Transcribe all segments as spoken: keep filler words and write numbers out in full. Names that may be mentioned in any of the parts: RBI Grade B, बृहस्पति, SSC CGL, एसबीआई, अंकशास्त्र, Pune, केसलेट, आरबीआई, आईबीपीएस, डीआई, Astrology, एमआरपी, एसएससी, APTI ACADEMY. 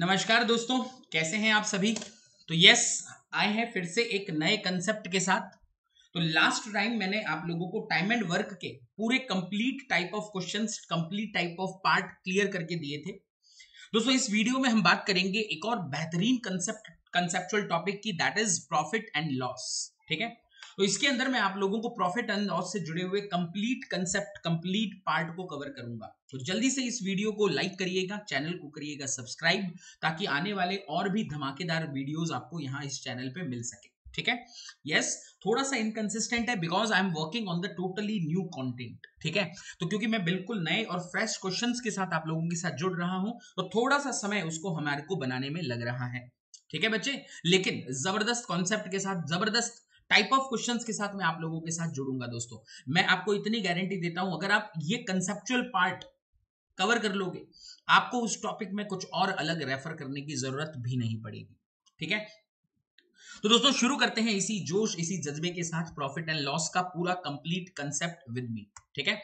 नमस्कार दोस्तों, कैसे हैं आप सभी। तो यस, आए हैं फिर से एक नए कंसेप्ट के साथ। तो लास्ट टाइम मैंने आप लोगों को टाइम एंड वर्क के पूरे complete type of questions, complete type of part clear करके दिए थे। दोस्तों इस वीडियो में हम बात करेंगे एक और बेहतरीन कंसेप्ट, कंसेप्चुअल टॉपिक की, that is profit and loss. ठीक है, तो इसके अंदर मैं आप लोगों को प्रॉफिट एंड लॉस से जुड़े हुए कंप्लीट कंसेप्ट, कंप्लीट पार्ट को कवर करूंगा। तो जल्दी से इस वीडियो को लाइक करिएगा, चैनल को करिएगा सब्सक्राइब, ताकि आने वाले और भी धमाकेदार वीडियोस आपको यहाँ इस चैनल पे मिल सके। ठीक है, यस, थोड़ा सा इनकंसिस्टेंट है because I am working on the totally new content. ठीक है, तो क्योंकि मैं बिल्कुल नए और फ्रेश क्वेश्चंस के साथ आप लोगों के साथ जुड़ रहा हूं, तो थोड़ा सा समय उसको हमारे को बनाने में लग रहा है। ठीक है बच्चे, लेकिन जबरदस्त कॉन्सेप्ट के साथ, जबरदस्त टाइप ऑफ क्वेश्चंस के साथ मैं आप लोगों के साथ जुड़ूंगा। दोस्तों मैं आपको इतनी गारंटी देता हूं, अगर आप ये कंसेप्चुअल पार्ट कवर कर लोगे, आपको उस टॉपिक में कुछ और अलग रेफर करने की जरूरत भी नहीं पड़ेगी। ठीक है, तो दोस्तों शुरू करते हैं इसी जोश, इसी जज्बे के साथ प्रॉफिट एंड लॉस का पूरा कंप्लीट कंसेप्ट विद मी। ठीक है,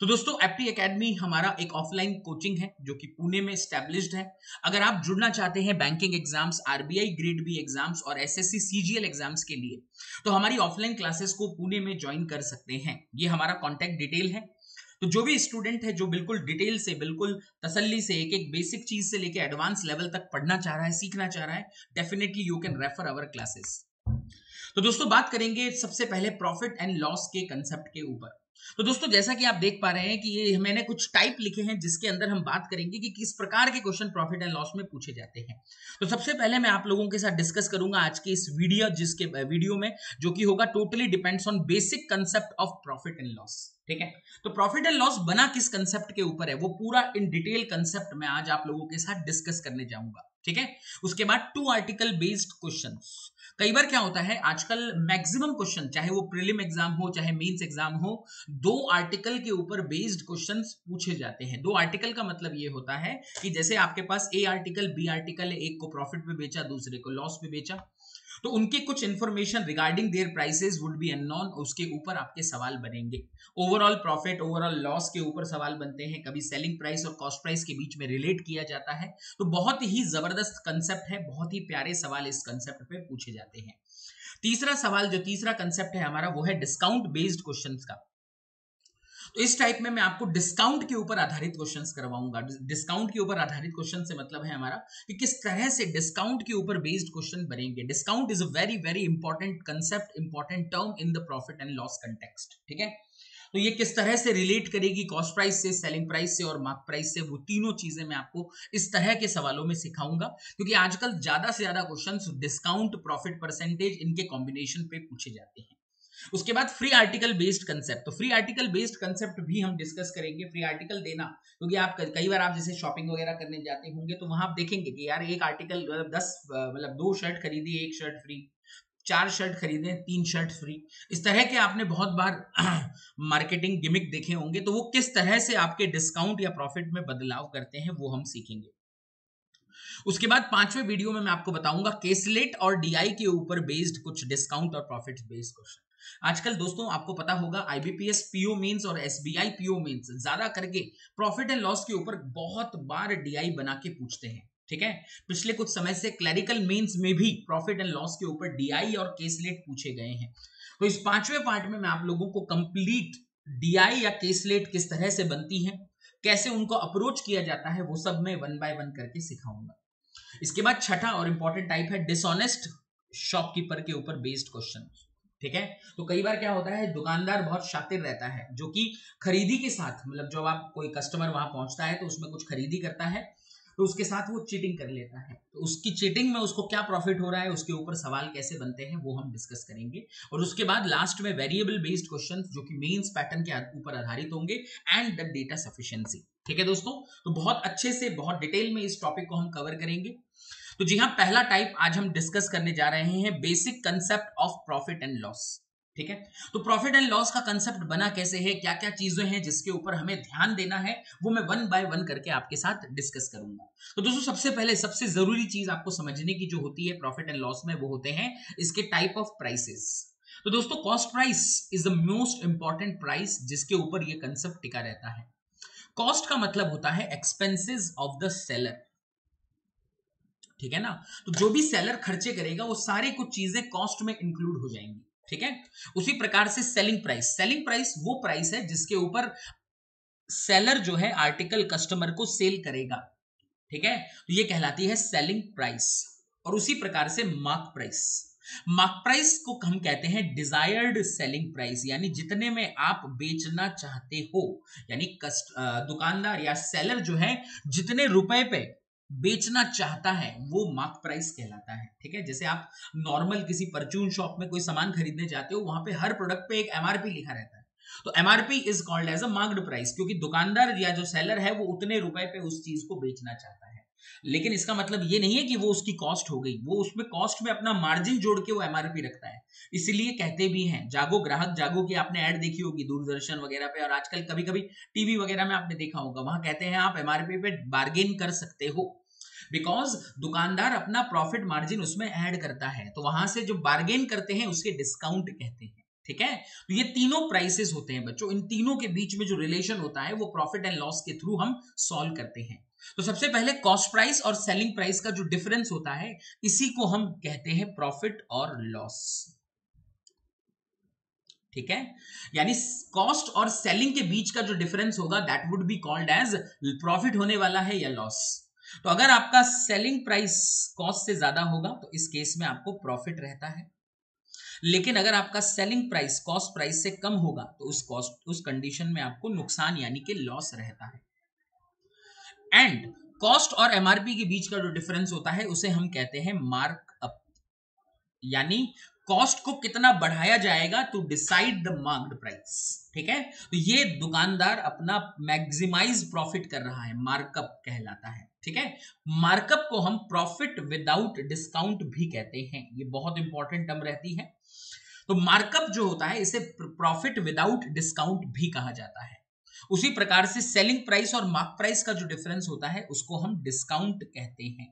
तो दोस्तों एप्टी एकेडमी हमारा एक ऑफलाइन कोचिंग है जो कि पुणे में एस्टेब्लिश्ड है। अगर आप जुड़ना चाहते हैं banking exams, आरबीआई grade B exams और एसएससी सीजीएल एग्जाम्स के लिए, तो हमारी ऑफलाइन क्लासेस को पुणे में ज्वाइन कर सकते हैं। ये हमारा कॉन्टैक्ट डिटेल है। तो जो भी स्टूडेंट है जो बिल्कुल डिटेल से, बिल्कुल तसल्ली से, एक एक बेसिक चीज से लेकर एडवांस लेवल तक पढ़ना चाह रहा है, सीखना चाह रहा है, definitely you can refer our classes. तो दोस्तों बात करेंगे सबसे पहले प्रॉफिट एंड लॉस के कंसेप्ट के ऊपर। तो दोस्तों जैसा कि आप देख पा रहे हैं कि ये मैंने कुछ टाइप लिखे हैं जिसके अंदर हम बात करेंगे कि किस प्रकार के क्वेश्चन प्रॉफिट एंड लॉस में पूछे जाते हैं। तो सबसे पहले मैं आप लोगों के साथ डिस्कस करूंगा आज के इस वीडियो, जिसके वीडियो में जो कि होगा totally depends on basic concept of profit and loss. ठीक है, तो प्रॉफिट एंड लॉस बना किस कंसेप्ट के ऊपर है, वो पूरा इन डिटेल कंसेप्ट में आज आप लोगों के साथ डिस्कस करने जाऊंगा। ठीक है, उसके बाद टू आर्टिकल बेस्ड क्वेश्चन। कई बार क्या होता है, आजकल मैक्सिमम क्वेश्चन, चाहे वो प्रीलिम एग्जाम हो, चाहे मेंस एग्जाम हो, दो आर्टिकल के ऊपर बेस्ड क्वेश्चंस पूछे जाते हैं। दो आर्टिकल का मतलब ये होता है कि जैसे आपके पास ए आर्टिकल, बी आर्टिकल है, एक को प्रॉफिट पे बेचा, दूसरे को लॉस पे बेचा, तो उनके कुछ information regarding their prices would be unknown, उसके ऊपर आपके सवाल बनेंगे। ओवरऑल प्रॉफिट, ओवरऑल लॉस के ऊपर सवाल बनते हैं, कभी सेलिंग प्राइस और कॉस्ट प्राइस के बीच में रिलेट किया जाता है। तो बहुत ही जबरदस्त कंसेप्ट है, बहुत ही प्यारे सवाल इस कंसेप्ट पे पूछे जाते हैं। तीसरा सवाल, जो तीसरा कंसेप्ट है हमारा, वो है डिस्काउंट बेस्ड क्वेश्चंस का। तो इस टाइप में मैं आपको डिस्काउंट के ऊपर आधारित क्वेश्चंस करवाऊंगा। डिस्काउंट के ऊपर आधारित क्वेश्चन से मतलब है हमारा कि किस तरह से डिस्काउंट के ऊपर बेस्ड क्वेश्चन बनेंगे। Discount is a very very important concept, important term in the profit and loss context. ठीक है, तो ये किस तरह से रिलेट करेगी कॉस्ट प्राइस से, सेलिंग प्राइस से और मार्क प्राइस से, वो तीनों चीजें मैं आपको इस तरह के सवालों में सिखाऊंगा, क्योंकि आजकल ज्यादा से ज्यादा क्वेश्चंस डिस्काउंट, प्रॉफिट परसेंटेज, इनके कॉम्बिनेशन पे पूछे जाते हैं। उसके बाद फ्री आर्टिकल बेस्ड कंसेप्ट। तो फ्री आर्टिकल बेस्ड कंसेप्ट भी हम डिस्कस करेंगे। फ्री आर्टिकल देना, क्योंकि आप कई बार आप जैसे शॉपिंग वगैरह करने जाते होंगे, तो वहां आप देखेंगे कि यार एक आर्टिकल मतलब दस मतलब दो शर्ट खरीदी, एक शर्ट फ्री, चार शर्ट खरीदे, तीन शर्ट फ्री, इस तरह के आपने बहुत बार मार्केटिंग गिमिक देखे होंगे। तो वो किस तरह से आपके डिस्काउंट या प्रॉफिट में बदलाव करते हैं, वो हम सीखेंगे। उसके बाद पांचवें वीडियो में मैं आपको बताऊंगा केसलेट और डीआई के ऊपर बेस्ड कुछ डिस्काउंट और प्रॉफिट बेस्ड क्वेश्चन। आजकल दोस्तों आपको पता होगा आईबीपीएस पीओ मेंस और एसबीआई पीओ मेंस ज्यादा करके प्रॉफिट एंड लॉस के ऊपर बहुत बार डीआई बना के पूछते हैं। ठीक है, पिछले कुछ समय से क्लैरिकल मेंस में भी प्रॉफिट एंड लॉस के ऊपर डीआई और केसलेट पूछे गए हैं। तो इस पांचवें पार्ट में मैं आप लोगों को कंप्लीट डीआई या केसलेट किस तरह से बनती है, कैसे उनको अप्रोच किया जाता है, वो सब मैं वन बाय वन करके सिखाऊंगा। इसके बाद छठा और इंपॉर्टेंट टाइप है डिसऑनेस्ट शॉपकीपर के ऊपर बेस्ड क्वेश्चन। ठीक है, तो कई बार क्या होता है, दुकानदार बहुत शातिर रहता है, जो कि खरीदी के साथ मतलब जब आप कोई कस्टमर वहां पहुंचता है तो उसमें कुछ खरीदी करता है, तो उसके साथ वो चीटिंग कर लेता है। तो उसकी चीटिंग में उसको क्या प्रॉफिट हो रहा है, उसके ऊपर सवाल कैसे बनते हैं, वो हम डिस्कस करेंगे। और उसके बाद लास्ट में वेरिएबल बेस्ड क्वेश्चन जो कि मेंस पैटर्न के ऊपर आधारित होंगे एंड द डेटा सफिशिएंसी। ठीक है दोस्तों, तो बहुत अच्छे से, बहुत डिटेल में इस टॉपिक को हम कवर करेंगे। तो जी हाँ, पहला टाइप आज हम डिस्कस करने जा रहे हैं, basic concept of profit and loss. ठीक है, तो प्रॉफिट एंड लॉस का कंसेप्ट बना कैसे है, क्या क्या चीजें हैं जिसके ऊपर हमें ध्यान देना है, वो मैं वन बाय वन करके आपके साथ डिस्कस करूंगा। तो दोस्तों सबसे पहले सबसे जरूरी चीज आपको समझने की जो होती है प्रॉफिट एंड लॉस में, वो होते हैं इसके टाइप ऑफ प्राइसेस। तो दोस्तों cost price is the most important price जिसके ऊपर ये कंसेप्ट टिका रहता है। कॉस्ट का मतलब होता है एक्सपेंसेस ऑफ द सेलर। ठीक है ना। तो जो भी सेलर खर्चे करेगा वो सारी कुछ चीजें कॉस्ट में इंक्लूड हो जाएंगी, ठीक है। उसी प्रकार से सेलिंग प्राइस, सेलिंग प्राइस वो प्राइस है जिसके ऊपर सेलर जो है आर्टिकल कस्टमर को सेल करेगा, ठीक है। तो ये कहलाती है सेलिंग प्राइस। और उसी प्रकार से मार्क प्राइस, मार्क प्राइस को हम कहते हैं डिजायर्ड सेलिंग प्राइस, यानी जितने में आप बेचना चाहते हो, यानी दुकानदार या सेलर जो है जितने रुपए पे बेचना चाहता है वो मार्क प्राइस कहलाता है, ठीक है। जैसे आप नॉर्मल किसी परचून शॉप में कोई सामान खरीदने जाते हो, वहां पे हर प्रोडक्ट पे एक एमआरपी लिखा रहता है, तो एमआरपी is called as a marked price, क्योंकि दुकानदार या जो सेलर है वो उतने रुपए पे उस चीज को बेचना चाहता है। लेकिन इसका मतलब ये नहीं है कि वो उसकी कॉस्ट हो गई, वो उसमें कॉस्ट में अपना मार्जिन जोड़ के वो एमआरपी रखता है। इसीलिए कहते भी हैं जागो ग्राहक जागो, की आपने ऐड देखी होगी दूरदर्शन वगैरह पे, और आजकल कभी कभी टीवी वगैरह में आपने देखा होगा, वहां कहते हैं आप एमआरपी पे बार्गेन कर सकते हो, बिकॉज दुकानदार अपना प्रॉफिट मार्जिन उसमें ऐड करता है, तो वहां से जो बार्गेन करते हैं उसके डिस्काउंट कहते हैं, ठीक है। तो ये तीनों प्राइसेस होते हैं बच्चों, इन तीनों के बीच में जो रिलेशन होता है वो प्रॉफिट एंड लॉस के थ्रू हम सॉल्व करते हैं। तो सबसे पहले कॉस्ट प्राइस और सेलिंग प्राइस का जो डिफरेंस होता है इसी को हम कहते हैं प्रॉफिट और लॉस, ठीक है। यानी कॉस्ट और सेलिंग के बीच का जो डिफरेंस होगा that would be called as profit होने वाला है या लॉस। तो अगर आपका सेलिंग प्राइस कॉस्ट से ज्यादा होगा तो इस केस में आपको प्रॉफिट रहता है, लेकिन अगर आपका सेलिंग प्राइस कॉस्ट प्राइस से कम होगा तो उस कॉस्ट उस कंडीशन में आपको नुकसान यानी कि लॉस रहता है। एंड कॉस्ट और एमआरपी के बीच का जो डिफरेंस होता है उसे हम कहते हैं मार्कअप, यानी कॉस्ट को कितना बढ़ाया जाएगा to decide the marked price, ठीक है। तो ये दुकानदार अपना मैक्सिमाइज प्रॉफिट कर रहा है, मार्कअप कहलाता है, ठीक है। मार्कअप को हम प्रॉफिट विदाउट डिस्काउंट भी कहते हैं, ये बहुत इंपॉर्टेंट टर्म रहती है। तो मार्कअप जो होता है इसे प्रॉफिट विदाउट डिस्काउंट भी कहा जाता है। उसी प्रकार से सेलिंग प्राइस और मार्क प्राइस का जो डिफरेंस होता है उसको हम डिस्काउंट कहते हैं,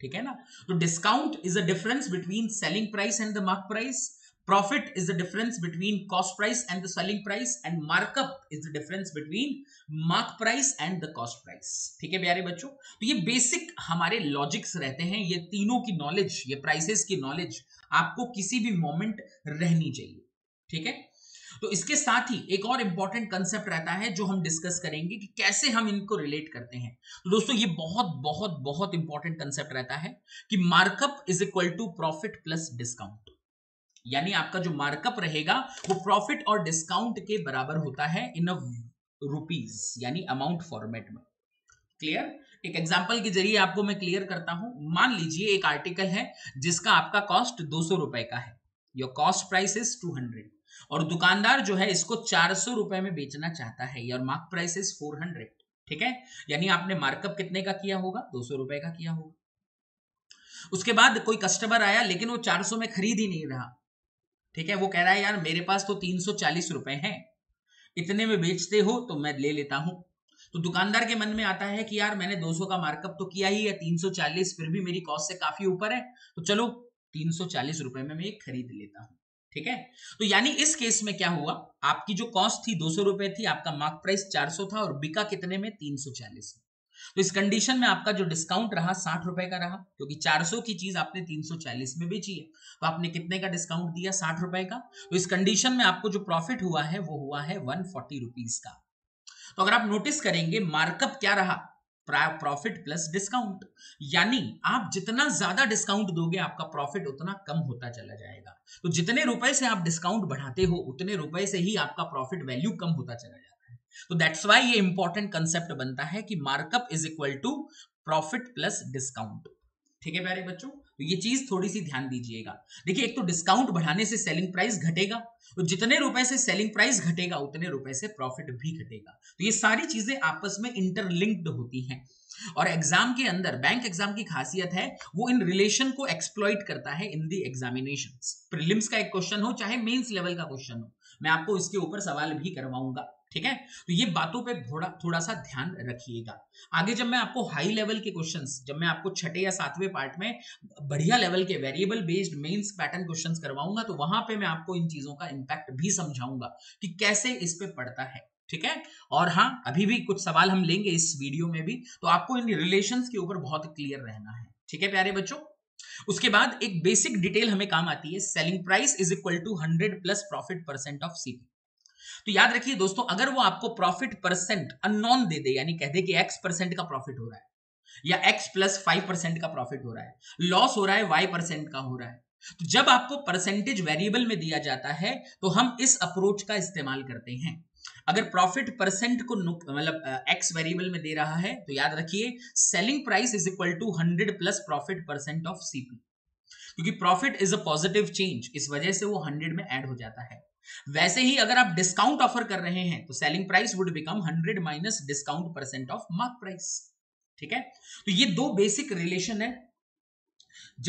ठीक है ना। तो discount is a difference between selling price and the mark price, profit is the difference between cost price and the selling price, and markup is the difference between mark price and the cost price, ठीक है प्यारे बच्चों। तो ये basic हमारे logics रहते हैं, ये तीनों की नॉलेज, ये प्राइसेस की नॉलेज आपको किसी भी मोमेंट रहनी चाहिए, ठीक है। तो इसके साथ ही एक और इंपॉर्टेंट कंसेप्ट रहता है जो हम डिस्कस करेंगे कि कैसे हम इनको रिलेट करते हैं। तो दोस्तों ये बहुत बहुत बहुत इंपॉर्टेंट कंसेप्ट रहता है कि markup is equal to profit plus discount, यानी आपका जो मार्कअप रहेगा वो प्रॉफिट और डिस्काउंट के बराबर होता है इन रुपीज, यानी अमाउंट फॉर्मेट में। क्लियर, एक एग्जाम्पल के जरिए आपको मैं क्लियर करता हूं। मान लीजिए एक आर्टिकल है जिसका आपका कॉस्ट दो सौ रुपए का है, your cost price is two hundred, और दुकानदार जो है इसको चार सौ रुपए में बेचना चाहता है, your mark price is four hundred, ठीक है। यानी आपने मार्कअप कितने का किया होगा, दो सौ रुपए का किया होगा। उसके बाद कोई कस्टमर आया लेकिन वो चार सौ में खरीद ही नहीं रहा, ठीक है। वो कह रहा है यार मेरे पास तो तीन सौ चालीस रुपए है, इतने में बेचते हो तो मैं ले लेता हूं। तो दुकानदार के मन में आता है कि यार मैंने दो सौ का मार्कअप तो किया ही है, तीन सौ चालीस फिर भी मेरी कॉस्ट से काफी ऊपर है, तो चलो तीन सौ चालीस रुपए में मैं खरीद लेता हूं, ठीक है। तो यानी इस केस में क्या हुआ, आपकी जो कॉस्ट थी दो सौ रुपए थी, आपका मार्क प्राइस चार सौ था और बिका कितने में, तीन सौ चालीस। तो इस कंडीशन में आपका जो डिस्काउंट रहा साठ रुपए का रहा, क्योंकि चार सौ की चीज आपने तीन सौ चालीस में बेची है, तो आपने कितने का डिस्काउंट दिया, साठ रुपए का। तो इस कंडीशन में आपको जो प्रॉफिट हुआ है वो हुआ है एक सौ चालीस रुपीस का। तो अगर आप नोटिस करेंगे मार्कअप क्या रहा, प्रॉफिट प्लस डिस्काउंट, यानी आप जितना ज्यादा डिस्काउंट दोगे आपका प्रॉफिट उतना कम होता चला जाएगा। तो जितने रुपए से आप डिस्काउंट बढ़ाते हो उतने रुपए से ही आपका प्रॉफिट वैल्यू कम होता चला जाता है। तो दैट्स वाई ये इंपॉर्टेंट कंसेप्ट बनता है कि markup is equal to profit plus discount, ठीक है प्यारे बच्चों। तो ये चीज थोड़ी सी ध्यान दीजिएगा। देखिए एक तो डिस्काउंट बढ़ाने से सेलिंग प्राइस घटेगा, और जितने रुपए से सेलिंग प्राइस घटेगा उतने रुपए से प्रॉफिट भी घटेगा। तो ये सारी चीजें आपस में इंटरलिंक्ड होती हैं, और एग्जाम के अंदर बैंक एग्जाम की खासियत है वो इन रिलेशन को एक्सप्लॉइट करता है इन दी एग्जामिनेशंस। प्रीलिम्स का एक क्वेश्चन हो चाहे मेंस लेवल का क्वेश्चन हो, मैं आपको इसके ऊपर सवाल भी करवाऊंगा, ठीक है। तो ये बातों पे थोड़ा थोड़ा सा ध्यान रखिएगा। आगे जब मैं आपको हाई लेवल के क्वेश्चंस, जब मैं आपको छठे या सातवें पार्ट में बढ़िया लेवल के variable based mains pattern questions करवाऊंगा, तो वहां पे मैं आपको इन चीजों का इंपैक्ट भी समझाऊंगा कि कैसे इस पे पड़ता है, ठीक है। और हाँ, अभी भी कुछ सवाल हम लेंगे इस वीडियो में भी, तो आपको इन रिलेशंस के ऊपर बहुत क्लियर रहना है। ठीक है प्यारे बच्चों। उसके बाद एक बेसिक डिटेल हमें काम आती है, selling price is equal to hundred plus profit percent of CP. तो याद रखिए दोस्तों, अगर वो आपको प्रॉफिट परसेंट अननोन दे दे, यानी कह दे कि एक्स परसेंट का प्रॉफिट हो रहा है या एक्स प्लस फाइव परसेंट का प्रॉफिट हो रहा है, लॉस हो रहा है वाई परसेंट का हो रहा है, तो जब आपको परसेंटेज वेरिएबल में दिया जाता है तो हम इस अप्रोच का इस्तेमाल करते हैं। अगर प्रॉफिट परसेंट को मतलब एक्स वेरिएबल में दे रहा है तो याद रखिए selling price is equal to hundred plus profit percent of CP, क्योंकि profit is a positive change, इस वजह से वो हंड्रेड में ऐड हो जाता है। वैसे ही अगर आप डिस्काउंट ऑफर कर रहे हैं तो selling price would become hundred minus discount percent of mark price. ठीक है, तो ये दो बेसिक रिलेशन है।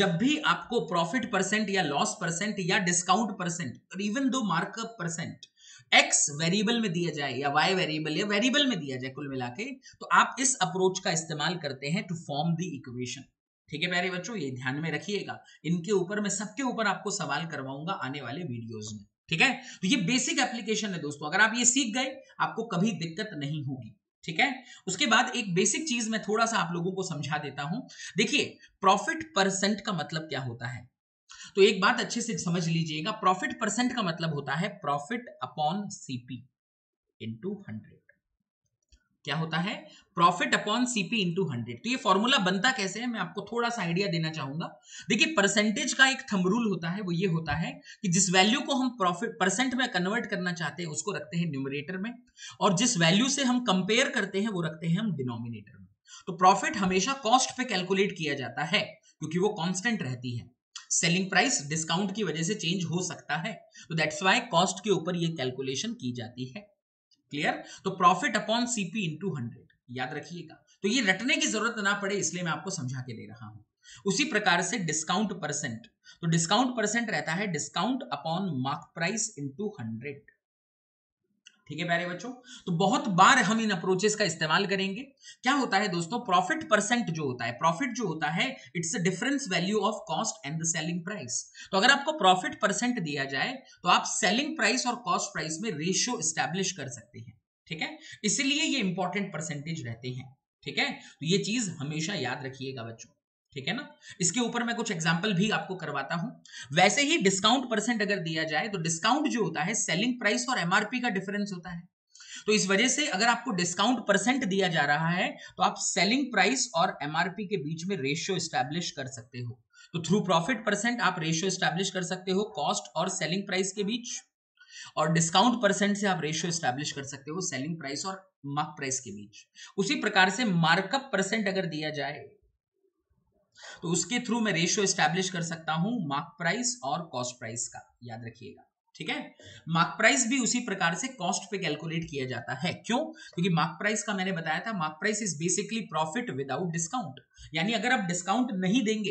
जब भी आपको प्रॉफिट परसेंट या लॉस परसेंट या डिस्काउंट परसेंट और even though markup percent x variable में दिया जाए या वाई वेरिएबल या वेरिएबल में दिया जाए कुल मिलाके, तो आप इस अप्रोच का इस्तेमाल करते हैं टू फॉर्म द इक्वेशन। ठीक है प्यारे बच्चों, ये ध्यान में रखिएगा, इनके ऊपर मैं सबके ऊपर आपको सवाल करवाऊंगा आने वाले वीडियोज में। ठीक है, तो ये बेसिक एप्लीकेशन है दोस्तों, अगर आप ये सीख गए आपको कभी दिक्कत नहीं होगी। ठीक है, उसके बाद एक बेसिक चीज मैं थोड़ा सा आप लोगों को समझा देता हूं। देखिए प्रॉफिट परसेंट का मतलब क्या होता है, तो एक बात अच्छे से समझ लीजिएगा। प्रॉफिट परसेंट का मतलब होता है profit upon CP into hundred. क्या होता है? Profit upon CP into hundred. तो ये फॉर्मूला बनता कैसे है, मैं आपको थोड़ा सा आइडिया देना चाहूंगा। देखिए परसेंटेज का एक थंब रूल होता है, वो ये होता है कि जिस वैल्यू को हम प्रॉफिट परसेंट में कन्वर्ट करना चाहते हैं उसको रखते हैं न्यूमरेटर में, और जिस वैल्यू से हम कंपेयर करते हैं वो रखते हैं हम डिनोमिनेटर में। तो प्रॉफिट हमेशा कॉस्ट पे कैलकुलेट किया जाता है क्योंकि वो कॉन्स्टेंट रहती है। सेलिंग प्राइस डिस्काउंट की वजह से चेंज हो सकता है, तो दैट्स वाई कॉस्ट के ऊपर ये कैलकुलेशन की जाती है। क्लियर? तो profit upon CP into hundred याद रखिएगा। तो ये रटने की जरूरत ना पड़े इसलिए मैं आपको समझा के दे रहा हूं। उसी प्रकार से डिस्काउंट परसेंट, तो डिस्काउंट परसेंट रहता है discount upon mark price into hundred. ठीक है प्यारे बच्चों, तो बहुत बार हम इन अप्रोचेस का इस्तेमाल करेंगे। क्या होता है दोस्तों, प्रॉफिट परसेंट जो होता है, प्रॉफिट जो होता है it's a difference value of cost and the selling price. तो अगर आपको प्रॉफिट परसेंट दिया जाए तो आप सेलिंग प्राइस और कॉस्ट प्राइस में रेशियो एस्टैब्लिश कर सकते हैं। ठीक है, इसीलिए ये इंपॉर्टेंट परसेंटेज रहते हैं। ठीक है, तो ये चीज हमेशा याद रखिएगा बच्चों। ठीक है ना, इसके ऊपर मैं कुछ एग्जाम्पल भी आपको करवाता हूं। वैसे ही डिस्काउंट परसेंट अगर दिया जाए तो डिस्काउंट जो होता है सेलिंग प्राइस और एमआरपी का डिफरेंस होता है, तो इस वजह से अगर आपको डिस्काउंट परसेंट दिया जा रहा है तो आप सेलिंग प्राइस और एमआरपी के बीच में रेशियो एस्टैब्लिश कर सकते हो। तो थ्रू प्रॉफिट परसेंट आप रेशियो एस्टैब्लिश कर सकते हो कॉस्ट और सेलिंग प्राइस के बीच, और डिस्काउंट परसेंट से आप रेशियो एस्टैब्लिश कर सकते हो सेलिंग प्राइस और मार्क प्राइस के बीच। उसी प्रकार से मार्कअप परसेंट अगर दिया जाए तो उसके थ्रू मैं रेशियो एस्टैब्लिश कर सकता हूं मार्क प्राइस और कॉस्ट प्राइस का, याद रखिएगा। ठीक है, मार्क प्राइस भी उसी प्रकार से कॉस्ट पे कैलकुलेट किया जाता है। क्यों? क्योंकि मार्क प्राइस का मैंने बताया था, mark price is basically profit without discount, यानी अगर आप डिस्काउंट नहीं देंगे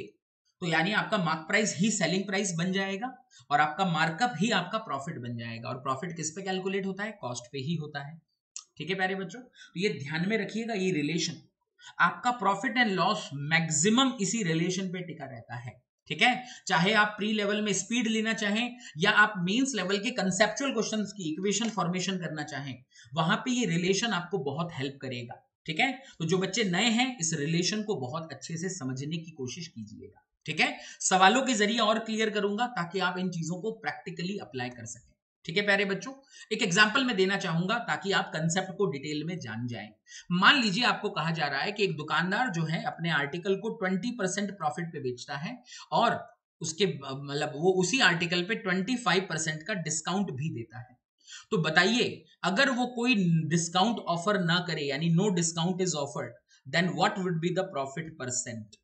तो यानी आपका मार्क प्राइस ही सेलिंग प्राइस बन जाएगा और आपका मार्कअप ही आपका प्रॉफिट बन जाएगा। और प्रॉफिट किस पे कैलकुलेट होता है? कॉस्ट पे ही होता है। ठीक है प्यारे बच्चों, तो ये ध्यान में रखिएगा, ये रिलेशन आपका प्रॉफिट एंड लॉस मैक्सिमम इसी रिलेशन पे टिका रहता है। ठीक है, चाहे आप प्री लेवल में स्पीड लेना चाहें या आप मेंस लेवल के कंसेप्चुअल क्वेश्चंस की इक्वेशन फॉर्मेशन करना चाहें, वहां पे ये रिलेशन आपको बहुत हेल्प करेगा। ठीक है, तो जो बच्चे नए हैं इस रिलेशन को बहुत अच्छे से समझने की कोशिश कीजिएगा। ठीक है, सवालों के जरिए और क्लियर करूंगा ताकि आप इन चीजों को प्रैक्टिकली अप्लाई कर सकें। ठीक है प्यारे बच्चों, एक एग्जांपल मैं देना चाहूंगा ताकि आप कंसेप्ट को डिटेल में जान जाएं। मान लीजिए आपको कहा जा रहा है कि एक दुकानदार जो है अपने आर्टिकल को बीस परसेंट प्रॉफिट पे बेचता है और उसके मतलब वो उसी आर्टिकल पे पच्चीस परसेंट का डिस्काउंट भी देता है। तो बताइए, अगर वो कोई डिस्काउंट ऑफर ना करे, यानी no discount is offered, then what would be the profit percent?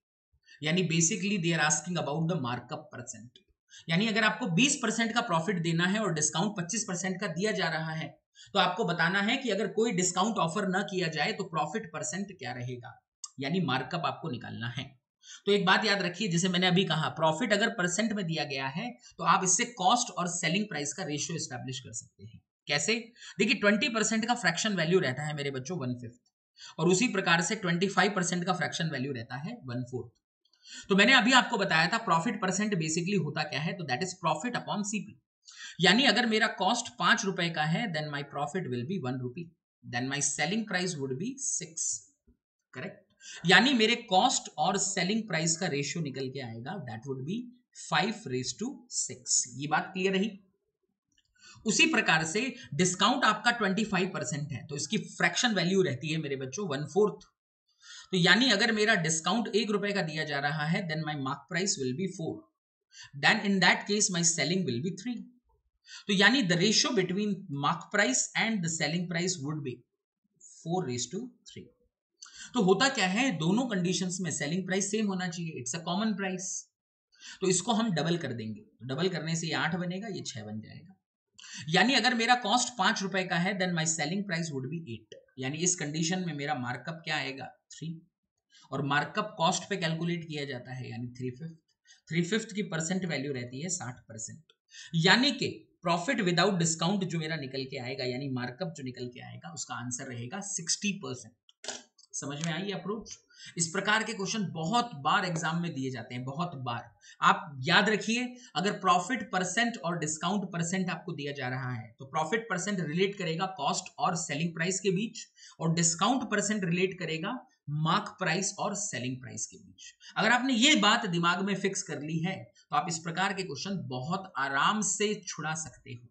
यानी basically they are asking about the markup percent. यानी अगर आपको बीस परसेंट का प्रॉफिट देना है और डिस्काउंट पच्चीस परसेंट का दिया जा रहा है, तो आपको बताना है कि अगर कोई डिस्काउंट ऑफर ना किया जाए तो प्रॉफिट परसेंट क्या रहेगा, यानी मार्कअप आपको निकालना है। तो एक बात याद रखिए, जैसे मैंने अभी कहा प्रॉफिट अगर परसेंट में दिया गया है तो आप इससे कॉस्ट और सेलिंग प्राइस का रेशियो एस्टैब्लिश कर सकते हैं। कैसे? देखिए बीस परसेंट का फ्रैक्शन वैल्यू रहता है मेरे बच्चों वन फिफ्थ, और उसी प्रकार से पच्चीस परसेंट का फ्रैक्शन वैल्यू रहता है वन फोर्थ। तो मैंने अभी आपको बताया था प्रॉफिट परसेंट बेसिकली होता क्या है, तो that is profit upon CP. यानी अगर मेरा कॉस्ट पांच रुपए का है then my profit will be one rupee, then my selling price would be six, correct? यानी मेरे कॉस्ट और सेलिंग प्राइस का रेशियो निकल के आएगा, that would be five is to six. ये बात क्लियर रही। उसी प्रकार से डिस्काउंट आपका पच्चीस परसेंट है तो इसकी फ्रैक्शन वैल्यू रहती है मेरे बच्चों वन फोर्थ। तो यानी अगर मेरा डिस्काउंट एक रुपए का दिया जा रहा है then my mark price will be four, then in that case my selling will be three. तो यानी the ratio between mark price and the selling price would be four is to three. तो होता क्या है, दोनों conditions में selling price same होना चाहिए, इट्स अ कॉमन प्राइस, तो इसको हम डबल कर देंगे। तो डबल करने से ये आठ बनेगा, ये छह बन जाएगा। यानी अगर मेरा कॉस्ट पांच रुपए का है then my selling price would be eight. यानी इस कंडीशन में मेरा मार्कअप क्या आएगा, थ्री, और मार्कअप कॉस्ट पे कैलकुलेट किया जाता है यानी थ्री फिफ्थ थ्री फिफ्थ की परसेंट वैल्यू रहती है साठ परसेंट। यानी कि प्रॉफिट विदाउट डिस्काउंट जो मेरा निकल के आएगा यानी मार्कअप जो निकल के आएगा उसका आंसर रहेगा सिक्सटी परसेंट। समझ में आई अप्रोच। इस प्रकार के क्वेश्चन बहुत बार एग्जाम में दिए जाते हैं, बहुत बार। आप याद रखिए, अगर प्रॉफिट परसेंट और डिस्काउंट परसेंट आपको दिया जा रहा है तो प्रॉफिट परसेंट रिलेट करेगा कॉस्ट और सेलिंग प्राइस के बीच, और डिस्काउंट परसेंट रिलेट करेगा मार्क प्राइस और सेलिंग प्राइस के बीच। अगर आपने ये बात दिमाग में फिक्स कर ली है तो आप इस प्रकार के क्वेश्चन बहुत आराम से छुड़ा सकते हो।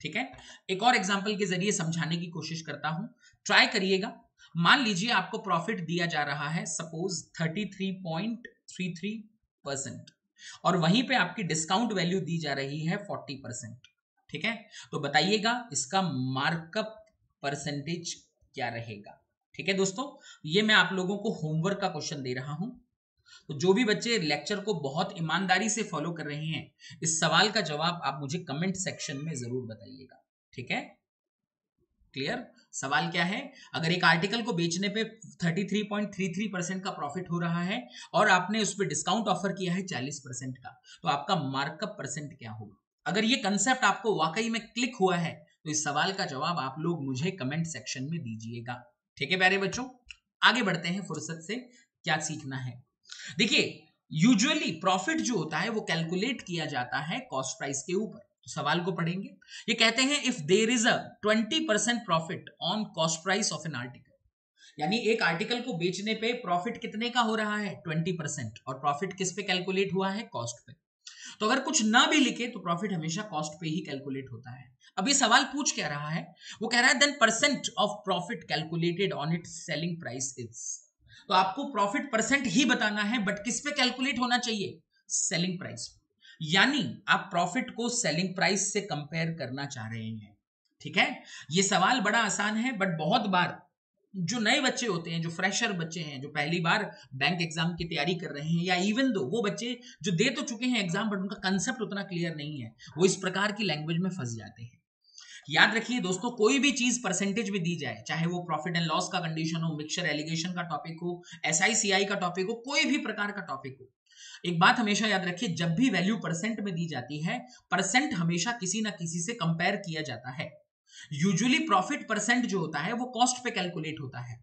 ठीक है, एक और एग्जाम्पल के जरिए समझाने की कोशिश करता हूं, ट्राई करिएगा। मान लीजिए आपको प्रॉफिट दिया जा रहा है सपोज तैंतीस पॉइंट तैंतीस परसेंट और वहीं पे आपकी डिस्काउंट वैल्यू दी जा रही है चालीस परसेंट। ठीक है, तो बताइएगा इसका मार्कअप परसेंटेज क्या रहेगा। ठीक है दोस्तों, ये मैं आप लोगों को होमवर्क का क्वेश्चन दे रहा हूं। तो जो भी बच्चे लेक्चर को बहुत ईमानदारी से फॉलो कर रहे हैं, इस सवाल का जवाब आप मुझे कमेंट सेक्शन में जरूर बताइएगा। ठीक है, क्लियर। सवाल क्या है, अगर एक आर्टिकल को बेचने पे तैंतीस पॉइंट तैंतीस परसेंट का प्रॉफिट हो रहा है और आपने उस पर डिस्काउंट ऑफर किया है चालीस परसेंट का, तो आपका मार्कअप परसेंट क्या होगा। अगर ये कंसेप्ट आपको वाकई में क्लिक हुआ है तो इस सवाल का जवाब आप लोग मुझे कमेंट सेक्शन में दीजिएगा। ठीक है प्यारे बच्चों, आगे बढ़ते हैं। फुर्सत से क्या सीखना है, देखिए यूजुअली प्रॉफिट जो होता है वो कैलकुलेट किया जाता है कॉस्ट प्राइस के ऊपर। तो सवाल को पढ़ेंगे, ये कहते हैं if there is a twenty percent profit on cost price of an article. यानी एक आर्टिकल को बेचने पे प्रॉफिट कितने का हो रहा है, ट्वेंटी परसेंट, और प्रॉफिट किस पे कैलकुलेट हुआ है, कॉस्ट पे। तो अगर कुछ ना भी लिखे तो प्रॉफिट हमेशा कॉस्ट पे ही कैलकुलेट होता है। अब ये सवाल पूछ क्या रहा है, वो कह रहा है then percent of profit calculated on its selling price is. तो आपको प्रॉफिट परसेंट ही बताना है, बट किस पे कैलकुलेट होना चाहिए, सेलिंग प्राइस। यानी आप प्रॉफिट को सेलिंग प्राइस से कंपेयर करना चाह रहे हैं। ठीक है, ये सवाल बड़ा आसान है, बट बहुत बार जो नए बच्चे होते हैं, जो फ्रेशर बच्चे हैं, जो पहली बार बैंक एग्जाम की तैयारी कर रहे हैं, या इवन दो वो बच्चे जो दे तो चुके हैं एग्जाम बट उनका कंसेप्ट उतना क्लियर नहीं है, वो इस प्रकार की लैंग्वेज में फंस जाते हैं। याद रखिए दोस्तों, कोई भी चीज परसेंटेज में दी जाए, चाहे वो प्रॉफिट एंड लॉस का कंडीशन हो, मिक्सचर एलिगेशन का टॉपिक हो, एसआईसीआई का टॉपिक हो, कोई भी प्रकार का टॉपिक हो, एक बात हमेशा याद रखिए, जब भी वैल्यू परसेंट में दी जाती है, परसेंट हमेशा किसी ना किसी से कंपेयर किया जाता है। यूजुअली प्रॉफिट परसेंट जो होता है वो कॉस्ट पे कैलकुलेट होता है,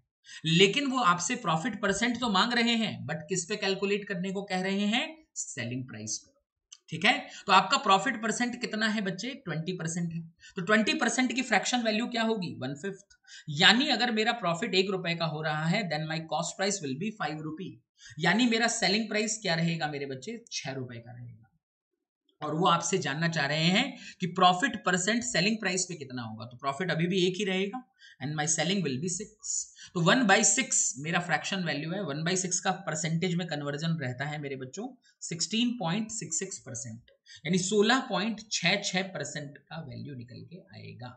लेकिन वो आपसे प्रॉफिट परसेंट तो मांग रहे हैं बट किस पे कैलकुलेट करने को कह रहे हैं, सेलिंग प्राइस पे। ठीक है, तो आपका प्रॉफिट परसेंट कितना है बच्चे, ट्वेंटी परसेंट है। तो ट्वेंटी परसेंट की फ्रैक्शन वैल्यू क्या होगी, वन फिफ्थ। यानी अगर मेरा प्रॉफिट एक रुपए का हो रहा है then my cost price will be five rupee. यानी मेरा सेलिंग प्राइस क्या रहेगा मेरे बच्चे, छह रुपए का रहेगा। और वो आपसे जानना चाह रहे हैं कि प्रॉफिट परसेंट सेलिंग प्राइस पे कितना होगा। तो प्रॉफिट अभी भी एक ही रहेगा and my selling will be six. तो वन बाई सिक्स मेरा फ्रैक्शन वैल्यू है, वन बाई सिक्स का परसेंटेज में कन्वर्जन रहता है मेरे बच्चों sixteen point six six percent, यानी सोलह पॉइंट छह छह परसेंट का वैल्यू निकल के आएगा।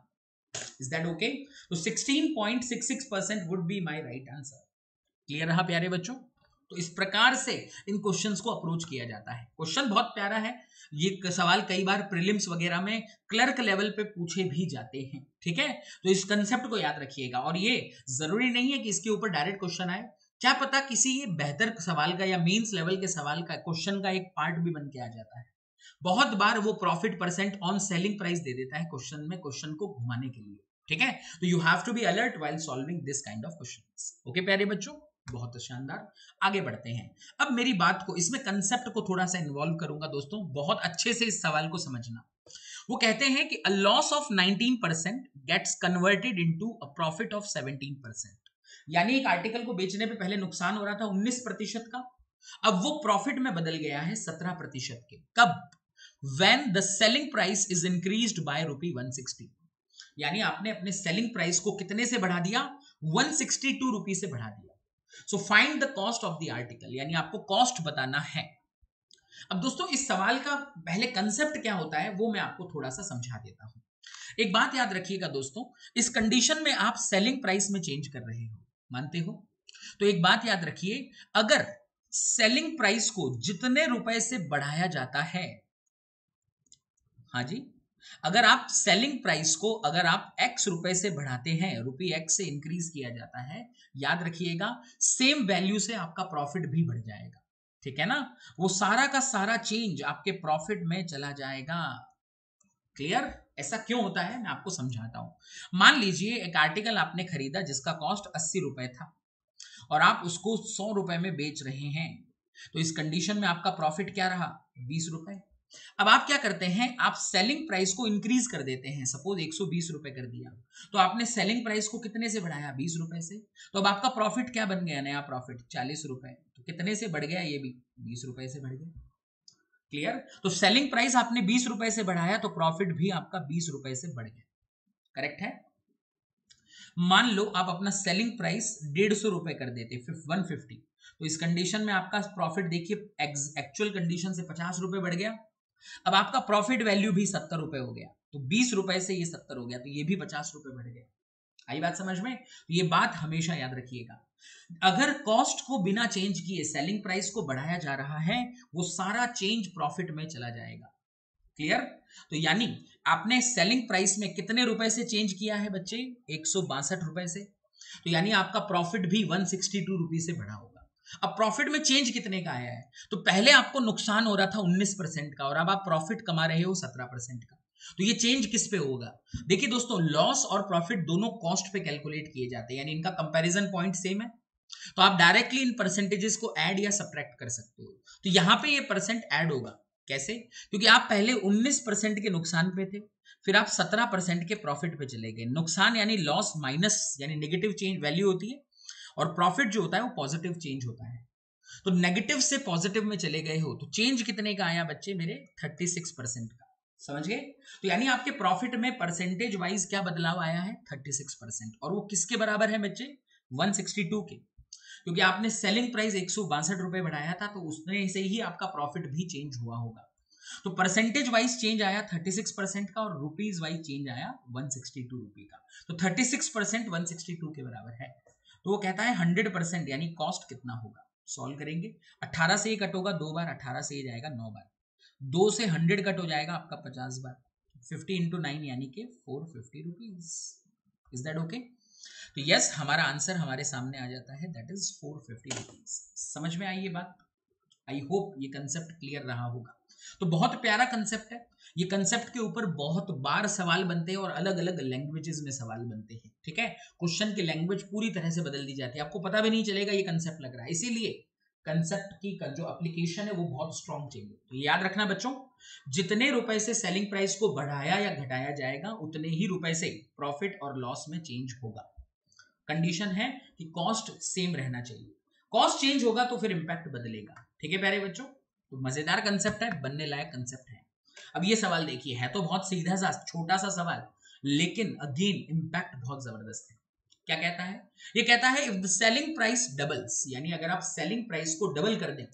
Is that okay? तो sixteen point six six percent would be my right answer. Clear रहा प्यारे बच्चों? तो इस प्रकार से इन क्वेश्चंस को अप्रोच किया जाता है। क्वेश्चन बहुत प्यारा है, ये सवाल कई बार प्रीलिम्स वगैरह में क्लर्क लेवल पे पूछे भी जाते हैं। ठीक है, तो इस कंसेप्ट को याद रखिएगा। और ये जरूरी नहीं है कि इसके ऊपर डायरेक्ट क्वेश्चन आए, क्या पता किसी ये बेहतर सवाल का या मेंस लेवल के सवाल का क्वेश्चन का एक पार्ट भी बन के आ जाता है। बहुत बार वो profit percent on selling price दे देता है क्वेश्चन में, क्वेश्चन को घुमाने के लिए। ठीक है, तो you have to be alert while solving this kind of questions. Okay प्यारे बच्चों, बहुत शानदार, आगे बढ़ते हैं। अब मेरी बात को, इसमें कंसेप्ट को थोड़ा सा इन्वॉल्व करूंगा दोस्तों, बहुत अच्छे से इस सवाल को समझना। वो कहते हैं कि a loss of nineteen percent gets converted into a profit of seventeen percent. यानी एक आर्टिकल को बेचने पे पहले नुकसान हो रहा था उन्नीस प्रतिशत का, अब वो प्रॉफिट में बदल गया है सत्रह प्रतिशत के। कब? When the selling price is increased by rupee one sixty. यानी आपने अपने सेलिंग प्राइस को कितने से बढ़ा दिया? वन सिक्सटी टू रुपी से बढ़ा दिया। So find the cost of the article, यानी आपको कॉस्ट बताना है। अब दोस्तों इस सवाल का पहले कंसेप्ट क्या होता है वो मैं आपको थोड़ा सा समझा देता हूं। एक बात याद रखिएगा दोस्तों, इस कंडीशन में आप सेलिंग प्राइस में चेंज कर रहे हो, मानते हो? तो एक बात याद रखिए, अगर सेलिंग प्राइस को जितने रुपए से बढ़ाया जाता है, हाँ जी, अगर आप सेलिंग प्राइस को अगर आप एक्स रुपए से बढ़ाते हैं, रुपी एक्स से इंक्रीज किया जाता है, याद रखिएगा सेम वैल्यू से आपका प्रॉफिट भी बढ़ जाएगा। ठीक है ना? वो सारा का सारा चेंज आपके प्रॉफिट में चला जाएगा। क्लियर? ऐसा क्यों होता है मैं आपको समझाता हूं। मान लीजिए एक आर्टिकल आपने खरीदा जिसका कॉस्ट अस्सी रुपए था और आप उसको सौ रुपए में बेच रहे हैं, तो इस कंडीशन में आपका प्रॉफिट क्या रहा? बीस रुपए। अब आप क्या करते हैं, आप सेलिंग प्राइस को इंक्रीज कर देते हैं। सपोज एक सौ बीस रुपए कर दिया, तो आपने सेलिंग प्राइस को कितने से बढ़ाया? बीस रुपए से। तो अब आपका प्रॉफिट क्या बन गया? नया प्रॉफिट चालीस रुपए। तो कितने से बढ़ गया? ये भी बीस रुपए से बढ़ गया। क्लियर? तो सेलिंग प्राइस आपने बीस रुपए से बढ़ाया तो प्रॉफिट भी आपका बीस रुपए से बढ़ गया। करेक्ट है? मान लो आप अपना सेलिंग प्राइस डेढ़ सौ रुपए कर देते, वन फिफ्टी, तो इस कंडीशन में आपका प्रॉफिट देखिए एक्चुअल कंडीशन से पचास रुपए बढ़ गया। अब आपका प्रॉफिट वैल्यू भी सत्तर रुपए हो गया, तो बीस रुपए से ये सत्तर हो गया, तो ये भी पचास रुपए बढ़ गया। आई बात समझ में? ये बात हमेशा याद रखिएगा, अगर कॉस्ट को बिना चेंज किए सेलिंग प्राइस को बढ़ाया जा रहा है, वो सारा चेंज प्रॉफिट में चला जाएगा। क्लियर? तो यानी आपने सेलिंग प्राइस में कितने रुपए से चेंज किया है बच्चे? एक सौ बासठ रुपए से। तो यानी आपका प्रॉफिट भी वन सिक्सटी टू रुपी से बढ़ा होगा। अब प्रॉफिट में चेंज कितने का आया है? तो पहले आपको नुकसान हो रहा था उन्नीस परसेंट का और अब आप प्रॉफिट कमा रहे हो सत्रह परसेंट का। तो ये चेंज किस पे होगा? देखिए दोस्तों, लॉस और प्रॉफिट दोनों कॉस्ट पे कैलकुलेट किए जाते हैं, यानी इनका कंपैरिजन पॉइंट सेम है, तो आप डायरेक्टली इन परसेंटेजेस को ऐड या सब्ट्रैक्ट कर सकते हो। तो यहां पे ये परसेंट ऐड होगा। कैसे? क्योंकि आप पहले उन्नीस परसेंट के नुकसान पे थे, फिर आप सत्रह परसेंट के प्रॉफिट पे चले गए। नुकसान यानी लॉस माइनस यानी नेगेटिव चेंज वैल्यू होती है, और प्रॉफिट जो होता है वो पॉजिटिव चेंज होता है। तो नेगेटिव से पॉजिटिव में चले गए हो, तो चेंज कितने का आया बच्चे मेरे? छत्तीस परसेंट का। समझ गए? तो यानी आपके प्रॉफिट में परसेंटेज वाइज क्या बदलाव आया है? छत्तीस परसेंट। और वो किसके बराबर है बच्चे? वन सिक्सटी टू के, क्योंकि आपने सेलिंग प्राइस एक सौ बासठ रुपए बढ़ाया था, तो उसमें से ही आपका प्रॉफिट भी चेंज हुआ होगा। तो परसेंटेज वाइज चेंज आया छत्तीस परसेंट का और रुपीज वाइज चेंज आया वन सिक्सटी टू रुपए का। तो छत्तीस परसेंट वन सिक्सटी टू के बराबर है। तो वो कहता है हंड्रेड परसेंट, यानी कॉस्ट कितना होगा? सॉल्व करेंगे, अठारह से ही कट होगा दो बार, अठारह से ही जाएगा नौ बार, दो से हंड्रेड कट हो जाएगा आपका पचास बार, फिफ्टी इंटू नाइन यानी कि four fifty rupees. Is that okay? तो यस, हमारा आंसर हमारे सामने आ जाता है, that is four fifty rupees. समझ में आई ये बात? आई होप ये कंसेप्ट क्लियर रहा होगा। तो बहुत प्यारा कंसेप्ट है, ये कंसेप्ट के ऊपर बहुत बार सवाल बनते हैं और अलग अलग लैंग्वेजेस में सवाल बनते हैं। ठीक है? क्वेश्चन की लैंग्वेज पूरी तरह से बदल दी जाती है, आपको पता भी नहीं चलेगा ये कंसेप्ट लग रहा है। इसीलिए कंसेप्ट की जो एप्लीकेशन है वो बहुत स्ट्रांग चाहिए। तो याद रखना बच्चों, जितने रुपए से सेलिंग प्राइस को बढ़ाया या घटाया जाएगा उतने ही रुपए से प्रॉफिट और लॉस में चेंज होगा। कंडीशन है कि कॉस्ट सेम रहना चाहिए, कॉस्ट चेंज होगा तो फिर इंपैक्ट बदलेगा। ठीक है प्यारे बच्चों? तो मजेदार कंसेप्ट है, बनने लायक कंसेप्ट है। अब ये सवाल देखिए, है तो बहुत सीधा सा छोटा सा सवाल, लेकिन अगेन इंपैक्ट बहुत जबरदस्त है। क्या कहता है? ये कहता है if the selling price doubles, यानी अगर आप सेलिंग प्राइस को डबल कर दें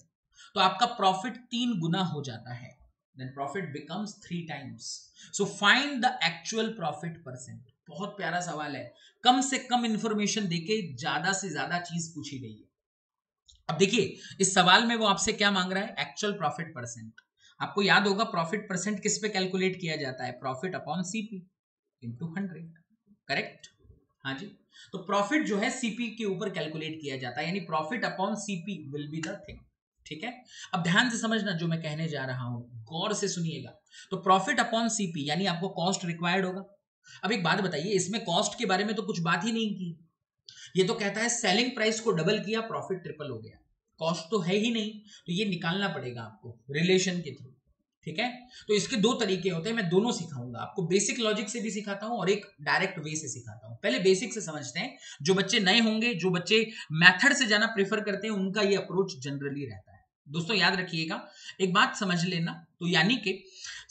तो आपका प्रॉफिट तीन गुना हो जाता है, then profit becomes three times. So find the actual profit percent. बहुत प्यारा सवाल है, कम से कम इंफॉर्मेशन देके ज्यादा से ज्यादा चीज पूछी गई है। अब देखिए इस सवाल में वो आपसे क्या मांग रहा है? Actual profit percent. आपको याद होगा प्रॉफिट परसेंट किस पे कैलकुलेट किया जाता है? Profit upon CP into hundred. Correct? हाँ जी। तो प्रॉफिट जो है सीपी के ऊपर कैलकुलेट किया जाता है, यानी profit upon CP will be the thing. ठीक है? अब ध्यान से समझना जो मैं कहने जा रहा हूं, गौर से सुनिएगा। तो प्रॉफिट अपॉन सीपी यानी आपको कॉस्ट रिक्वायर्ड होगा। अब एक बात बताइए, इसमें कॉस्ट के बारे में तो कुछ बात ही नहीं की। ये तो कहता है सेलिंग प्राइस को डबल किया, प्रॉफिट ट्रिपल हो गया, कॉस्ट तो है ही नहीं, तो ये निकालना पड़ेगा आपको रिलेशन के थ्रू। ठीक है। तो इसके दो तरीके होते हैं, मैं दोनों सिखाऊंगा आपको, बेसिक लॉजिक से भी सिखाता हूं और एक डायरेक्ट वे से सिखाता हूं। पहले बेसिक से समझते हैं, जो बच्चे नए होंगे, जो बच्चे मेथड से जाना प्रेफर करते हैं, उनका ये अप्रोच जनरली रहता है। दोस्तों याद रखिएगा एक बात समझ लेना, तो यानी कि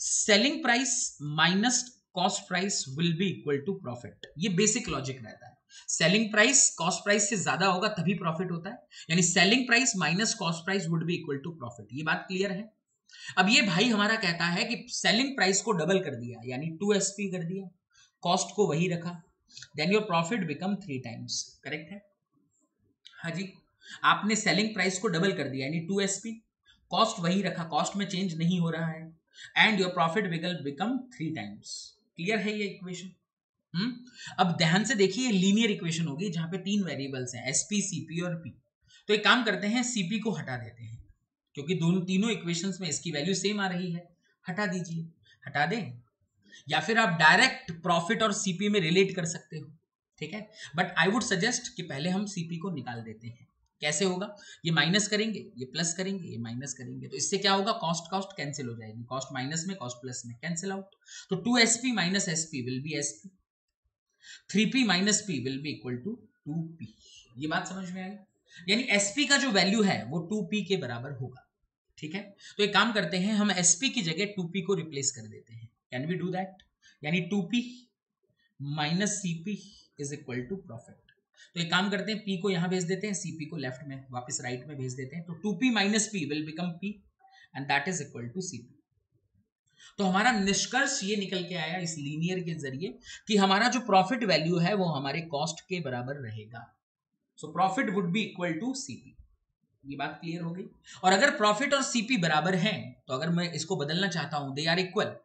selling price minus cost price will be equal to profit, ये बेसिक लॉजिक रहता है। सेलिंग प्राइस कॉस्ट प्राइस से ज्यादा होगा तभी प्रॉफिट होता है, यानी selling price minus cost price would be equal to profit, ये बात क्लियर है। अब ये भाई हमारा कहता है कि सेलिंग प्राइस को डबल कर दिया यानी टू एस पी कर दिया, कॉस्ट को वही रखा, then your profit become three times, correct है। हाँ जी, आपने सेलिंग प्राइस को डबल कर दिया यानी टू एस पी, कॉस्ट वही रखा, कॉस्ट में चेंज नहीं हो रहा है, and your profit will become three times, clear है ये इक्वेशन। हम्म, अब ध्यान से देखिए, लीनियर इक्वेशन होगी जहां पे तीन वेरिएबल्स हैं एसपी, सीपी और पी। तो एक काम करते हैं, सीपी को हटा देते हैं क्योंकि दोनों तीनों इक्वेशंस में इसकी वैल्यू सेम आ रही है, हटा दीजिए, हटा दें, या फिर आप डायरेक्ट प्रॉफिट और सीपी में रिलेट कर सकते हो, ठीक है। बट आई वुड सजेस्ट कि पहले हम सीपी को निकाल देते हैं। कैसे होगा, ये माइनस करेंगे, ये प्लस करेंगे, ये माइनस करेंगे, तो इससे क्या होगा, कॉस्ट कॉस्ट कैंसिल हो जाएगी, कॉस्ट माइनस में कॉस्ट प्लस में कैंसिल आउट, तो two S P minus S P will be S P, three P minus P will be equal to two P, ये बात समझ में आई, यानी एस पी का जो वैल्यू है वो टू पी के बराबर होगा, ठीक है। तो एक काम करते हैं, हम एस पी की जगह टू पी को रिप्लेस कर देते हैं, कैन वी डू दैट, यानी two P minus C P is equal to profit. तो एक काम करते हैं, P को यहाँ भेज देते हैं, C P को लेफ्ट में वापस राइट में भेज देते हैं, तो two P minus P will become P and that is equal to C P। तो हमारा निष्कर्ष ये निकल के आया इस लीनियर के जरिए कि हमारा जो प्रॉफिट वैल्यू है वो हमारे कॉस्ट के बराबर रहेगा, so profit would be equal to CP, ये बात क्लियर हो गई। और अगर प्रॉफिट और सीपी बराबर हैं, तो अगर मैं इसको बदलना चाहता हूं दे आर इक्वल,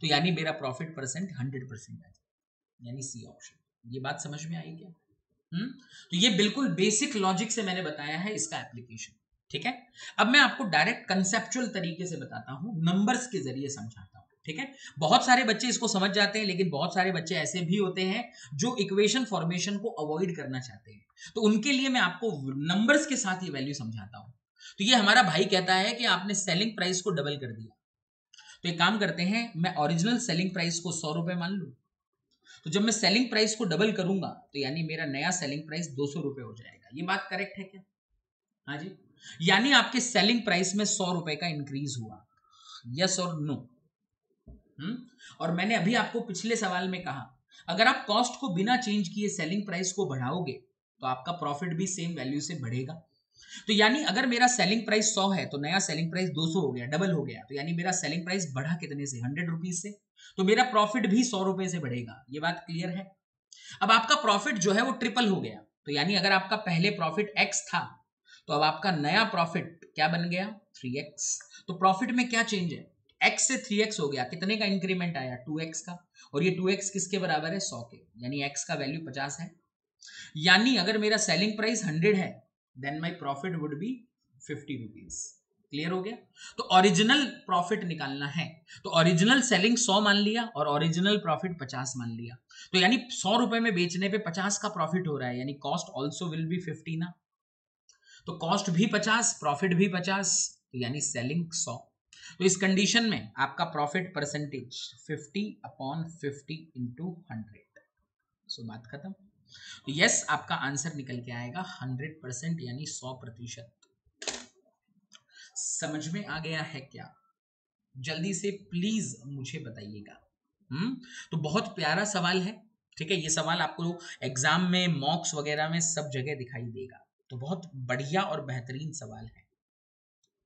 तो यानी मेरा प्रॉफिट परसेंट हंड्रेड परसेंट आ जाएगा, यानी सी ऑप्शन, ये बात समझ में आई क्या। हम्म, तो ये बिल्कुल बेसिक लॉजिक से मैंने बताया है इसका एप्लीकेशन, ठीक है। अब मैं आपको डायरेक्ट कंसेप्चुअल तरीके से बताता हूं, नंबर्स के जरिए समझाता हूं, ठीक है। बहुत सारे बच्चे इसको समझ जाते हैं, लेकिन बहुत सारे बच्चे ऐसे भी होते हैं जो इक्वेशन फॉर्मेशन को अवॉइड करना चाहते हैं, तो उनके लिए मैं आपको नंबर्स के साथ ये वैल्यू समझाता हूं। तो ये हमारा भाई कहता है कि आपने सेलिंग प्राइस को डबल कर दिया, तो एक काम करते हैं, मैं ओरिजिनल सेलिंग प्राइस को सौ रुपए मान लू, तो जब मैं सेलिंग प्राइस को डबल करूंगा तो यानी मेरा नया सेलिंग प्राइस दो सौ रुपए हो जाएगा, ये बात करेक्ट है क्या। हाँ जी, यानी आपके सेलिंग प्राइस में सौ रुपए का इंक्रीज हुआ, यस और नो। हम्म, और मैंने अभी आपको पिछले सवाल में कहा अगर आप कॉस्ट को बिना चेंज किए सेलिंग प्राइस को बढ़ाओगे तो आपका प्रॉफिट भी सेम वैल्यू से बढ़ेगा, तो यानी अगर मेरा सेलिंग प्राइस सौ है तो नया सेलिंग प्राइस दो सौ हो गया, डबल हो गया, तो यानी मेरा सेलिंग प्राइस बढ़ा कितने से, हंड्रेड रुपीज से, तो मेरा प्रॉफिट भी सौ रुपए से बढ़ेगा, ये बात क्लियर है। अब आपका प्रॉफिट जो है वो ट्रिपल हो गया, तो यानी अगर आपका पहले प्रॉफिट एक्स था तो अब आपका नया प्रॉफिट क्या बन गया, थ्री एक्स। तो प्रॉफिट में क्या चेंज है, एक्स से थ्री एक्स हो गया, कितने का इंक्रीमेंट आया, टू एक्स का, और ये टू एक्स किसके बराबर है, सौ के, यानी एक्स का वैल्यू पचास है, यानी अगर मेरा सेलिंग प्राइस हंड्रेड है then my profit would be fifty rupees, clear हो गया। तो ओरिजिनल प्रॉफिट निकालना है, तो ओरिजिनल सेलिंग सौ मान लिया और ओरिजिनल प्रॉफिट पचास मान लिया, तो यानी सौ रुपए में बेचने पे पचास का प्रॉफिट हो रहा है, यानी cost also will be fifty ना, तो कॉस्ट भी पचास प्रॉफिट भी पचास, तो यानी सेलिंग सौ। तो इस कंडीशन में आपका profit percentage fifty upon fifty into hundred, so बात खत्म। तो यस, आपका आंसर निकल के आएगा हंड्रेड परसेंट यानी सौ प्रतिशत। समझ में आ गया है क्या, जल्दी से प्लीज मुझे बताइएगा। हम्म, तो बहुत प्यारा सवाल है, ठीक है। ये सवाल आपको एग्जाम में, मॉक्स वगैरह में सब जगह दिखाई देगा, तो बहुत बढ़िया और बेहतरीन सवाल है,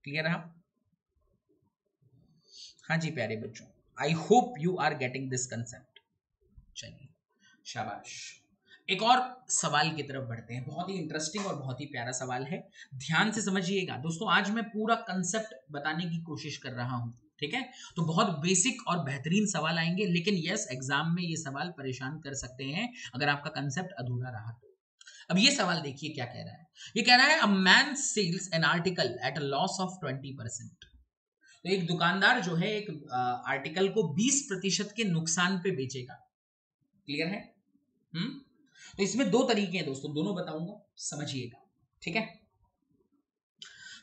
क्लियर रहा। हाँ जी प्यारे बच्चों, I hope you are getting this concept, चलिए शाबाश। एक और सवाल की तरफ बढ़ते हैं, बहुत ही इंटरेस्टिंग और बहुत ही प्यारा सवाल है, ध्यान से समझिएगा दोस्तों। आज मैं पूरा कंसेप्ट बताने की कोशिश कर रहा हूं, ठीक है, तो बहुत बेसिक और बेहतरीन सवाल आएंगे, लेकिन यस एग्जाम में ये सवाल परेशान कर सकते हैं अगर आपका कंसेप्ट अधूरा रहा तो। अब ये सवाल देखिए क्या कह रहा है, ये कह रहा है a man sells an article at a loss of twenty percent. तो एक दुकानदार जो है एक आर्टिकल को बीस प्रतिशत के नुकसान पे बेचेगा, क्लियर है। हम्म, तो इसमें दो तरीके हैं दोस्तों, दोनों बताऊंगा, समझिएगा, ठीक है।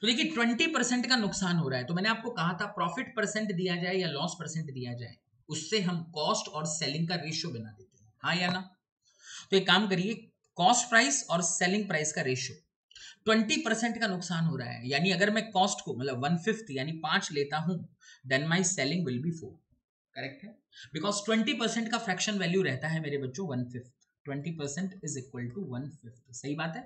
तो देखिए बीस परसेंट का नुकसान हो रहा है। तो मैंने आपको कहा था प्रॉफिट परसेंट दिया जाए या लॉस परसेंट दिया जाए, उससे हम कॉस्ट और सेलिंग का रेशियो बना देते हैं, हाँ या ना। तो एक काम करिए, कॉस्ट प्राइस और सेलिंग प्राइस का रेशियो, बीस परसेंट का नुकसान हो रहा है, यानी अगर मैं कॉस्ट को मतलब वन फिफ्थ यानी पांच लेता हूं, then my selling will be four, correct है, बिकॉज बीस परसेंट का फ्रैक्शन वैल्यू रहता है मेरे बच्चों वन फिफ्थ, बीस percent is equal to one fifth, सही बात है।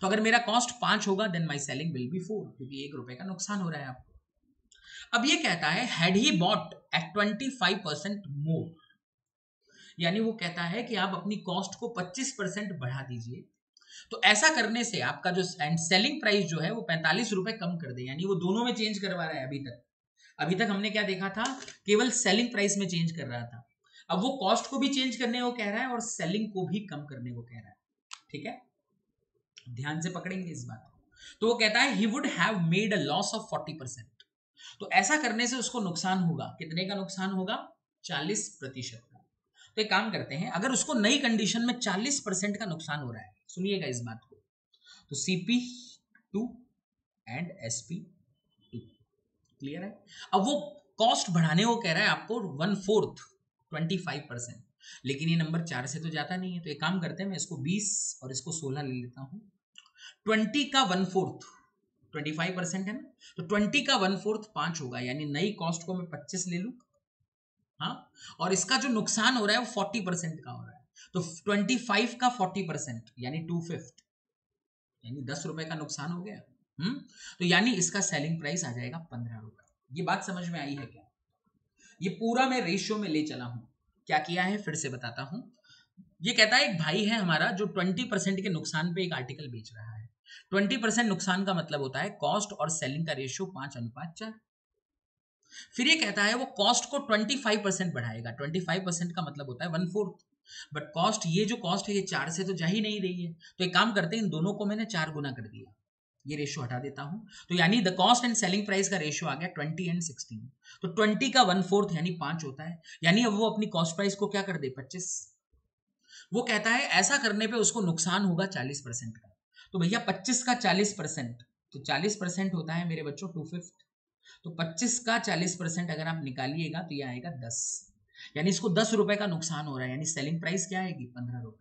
तो अगर मेरा कॉस्ट पांच होगा then my selling will be four, क्योंकि एक रुपए का नुकसान हो रहा है आपको। अब ये कहता है had he bought at twenty five percent more, यानी वो कहता है कि आप अपनी कॉस्ट को पच्चीस परसेंट बढ़ा दीजिए, तो ऐसा करने से आपका जो एंड सेलिंग प्राइस जो है वो पैंतालीस रुपए कम कर दे, यानी वो दोनों में चेंज करवा रहा है। अभी तक अभी तक हमने क्या देखा था, केवल सेलिंग प्राइस में चेंज कर रहा था, अब वो कॉस्ट को भी चेंज करने को कह रहा है और सेलिंग को भी कम करने को कह रहा है, ठीक है, ध्यान से पकड़ेंगे इस बात। तो वो कहता है he would have made a loss of forty percent, तो ऐसा करने से उसको नुकसान होगा, कितने का नुकसान होगा, चालीस प्रतिशत का। तो एक काम करते हैं, अगर उसको नई कंडीशन में चालीस परसेंट का नुकसान हो रहा है, सुनिएगा इस बात को, तो CP two and SP two, clear है। अब वो कॉस्ट बढ़ाने को कह रहा है आपको one fourth twenty five percent, लेकिन ये नंबर चार से तो जाता नहीं है, तो एक काम करते हैं, मैं इसको बीस और इसको सोलह ले लेता हूं, बीस का वन फोर्थ पच्चीस परसेंट है ना, तो बीस का वन फोर्थ पांच होगा, यानी नई कॉस्ट को मैं पच्चीस ले लूं, हाँ, और इसका जो नुकसान हो रहा है वो चालीस परसेंट का हो रहा है, तो पच्चीस का चालीस परसेंट यानी टू फिफ्थ, यानी दस रुपए का नुकसान हो गया, हम्म, तो यानी इसका सेलिंग प्राइस आ जाएगा पंद्रह रुपए। ये बात समझ में आई है क्या? ये पूरा मैं रेशियो में ले चला हूं, क्या किया है फिर से बताता हूं। ये कहता है एक भाई है हमारा जो बीस परसेंट के नुकसान पे एक आर्टिकल बेच रहा है। बीस परसेंट नुकसान का मतलब होता है कॉस्ट और सेलिंग का रेशियो पांच अनुपात चार। फिर ये कहता है वो कॉस्ट को पच्चीस परसेंट बढ़ाएगा, पच्चीस परसेंट का मतलब होता है वन फोर्थ, बट कॉस्ट, ये जो कॉस्ट है ये चार से तो जा ही नहीं रही है, तो एक काम करते हैं, इन दोनों को मैंने चार गुना कर दिया, ये रेशियो हटा देता हूं, तो यानी the cost and selling price का रेशियो आ गया बीस एंड सोलह, तो बीस का वन फोर्थ यानी पांच होता है, यानी अब वो अपनी कॉस्ट प्राइस को क्या कर दे, पच्चीस। वो कहता है ऐसा करने पे उसको नुकसान होगा चालीस परसेंट का, तो भैया पच्चीस का चालीस परसेंट, तो चालीस परसेंट होता है मेरे बच्चों टू फिफ्थ, तो पच्चीस का चालीस परसेंट अगर आप निकालिएगा तो यह आएगा दस, यानी इसको दस रुपए का नुकसान हो रहा है, यानी सेलिंग प्राइस क्या आएगी, पंद्रह रुपए।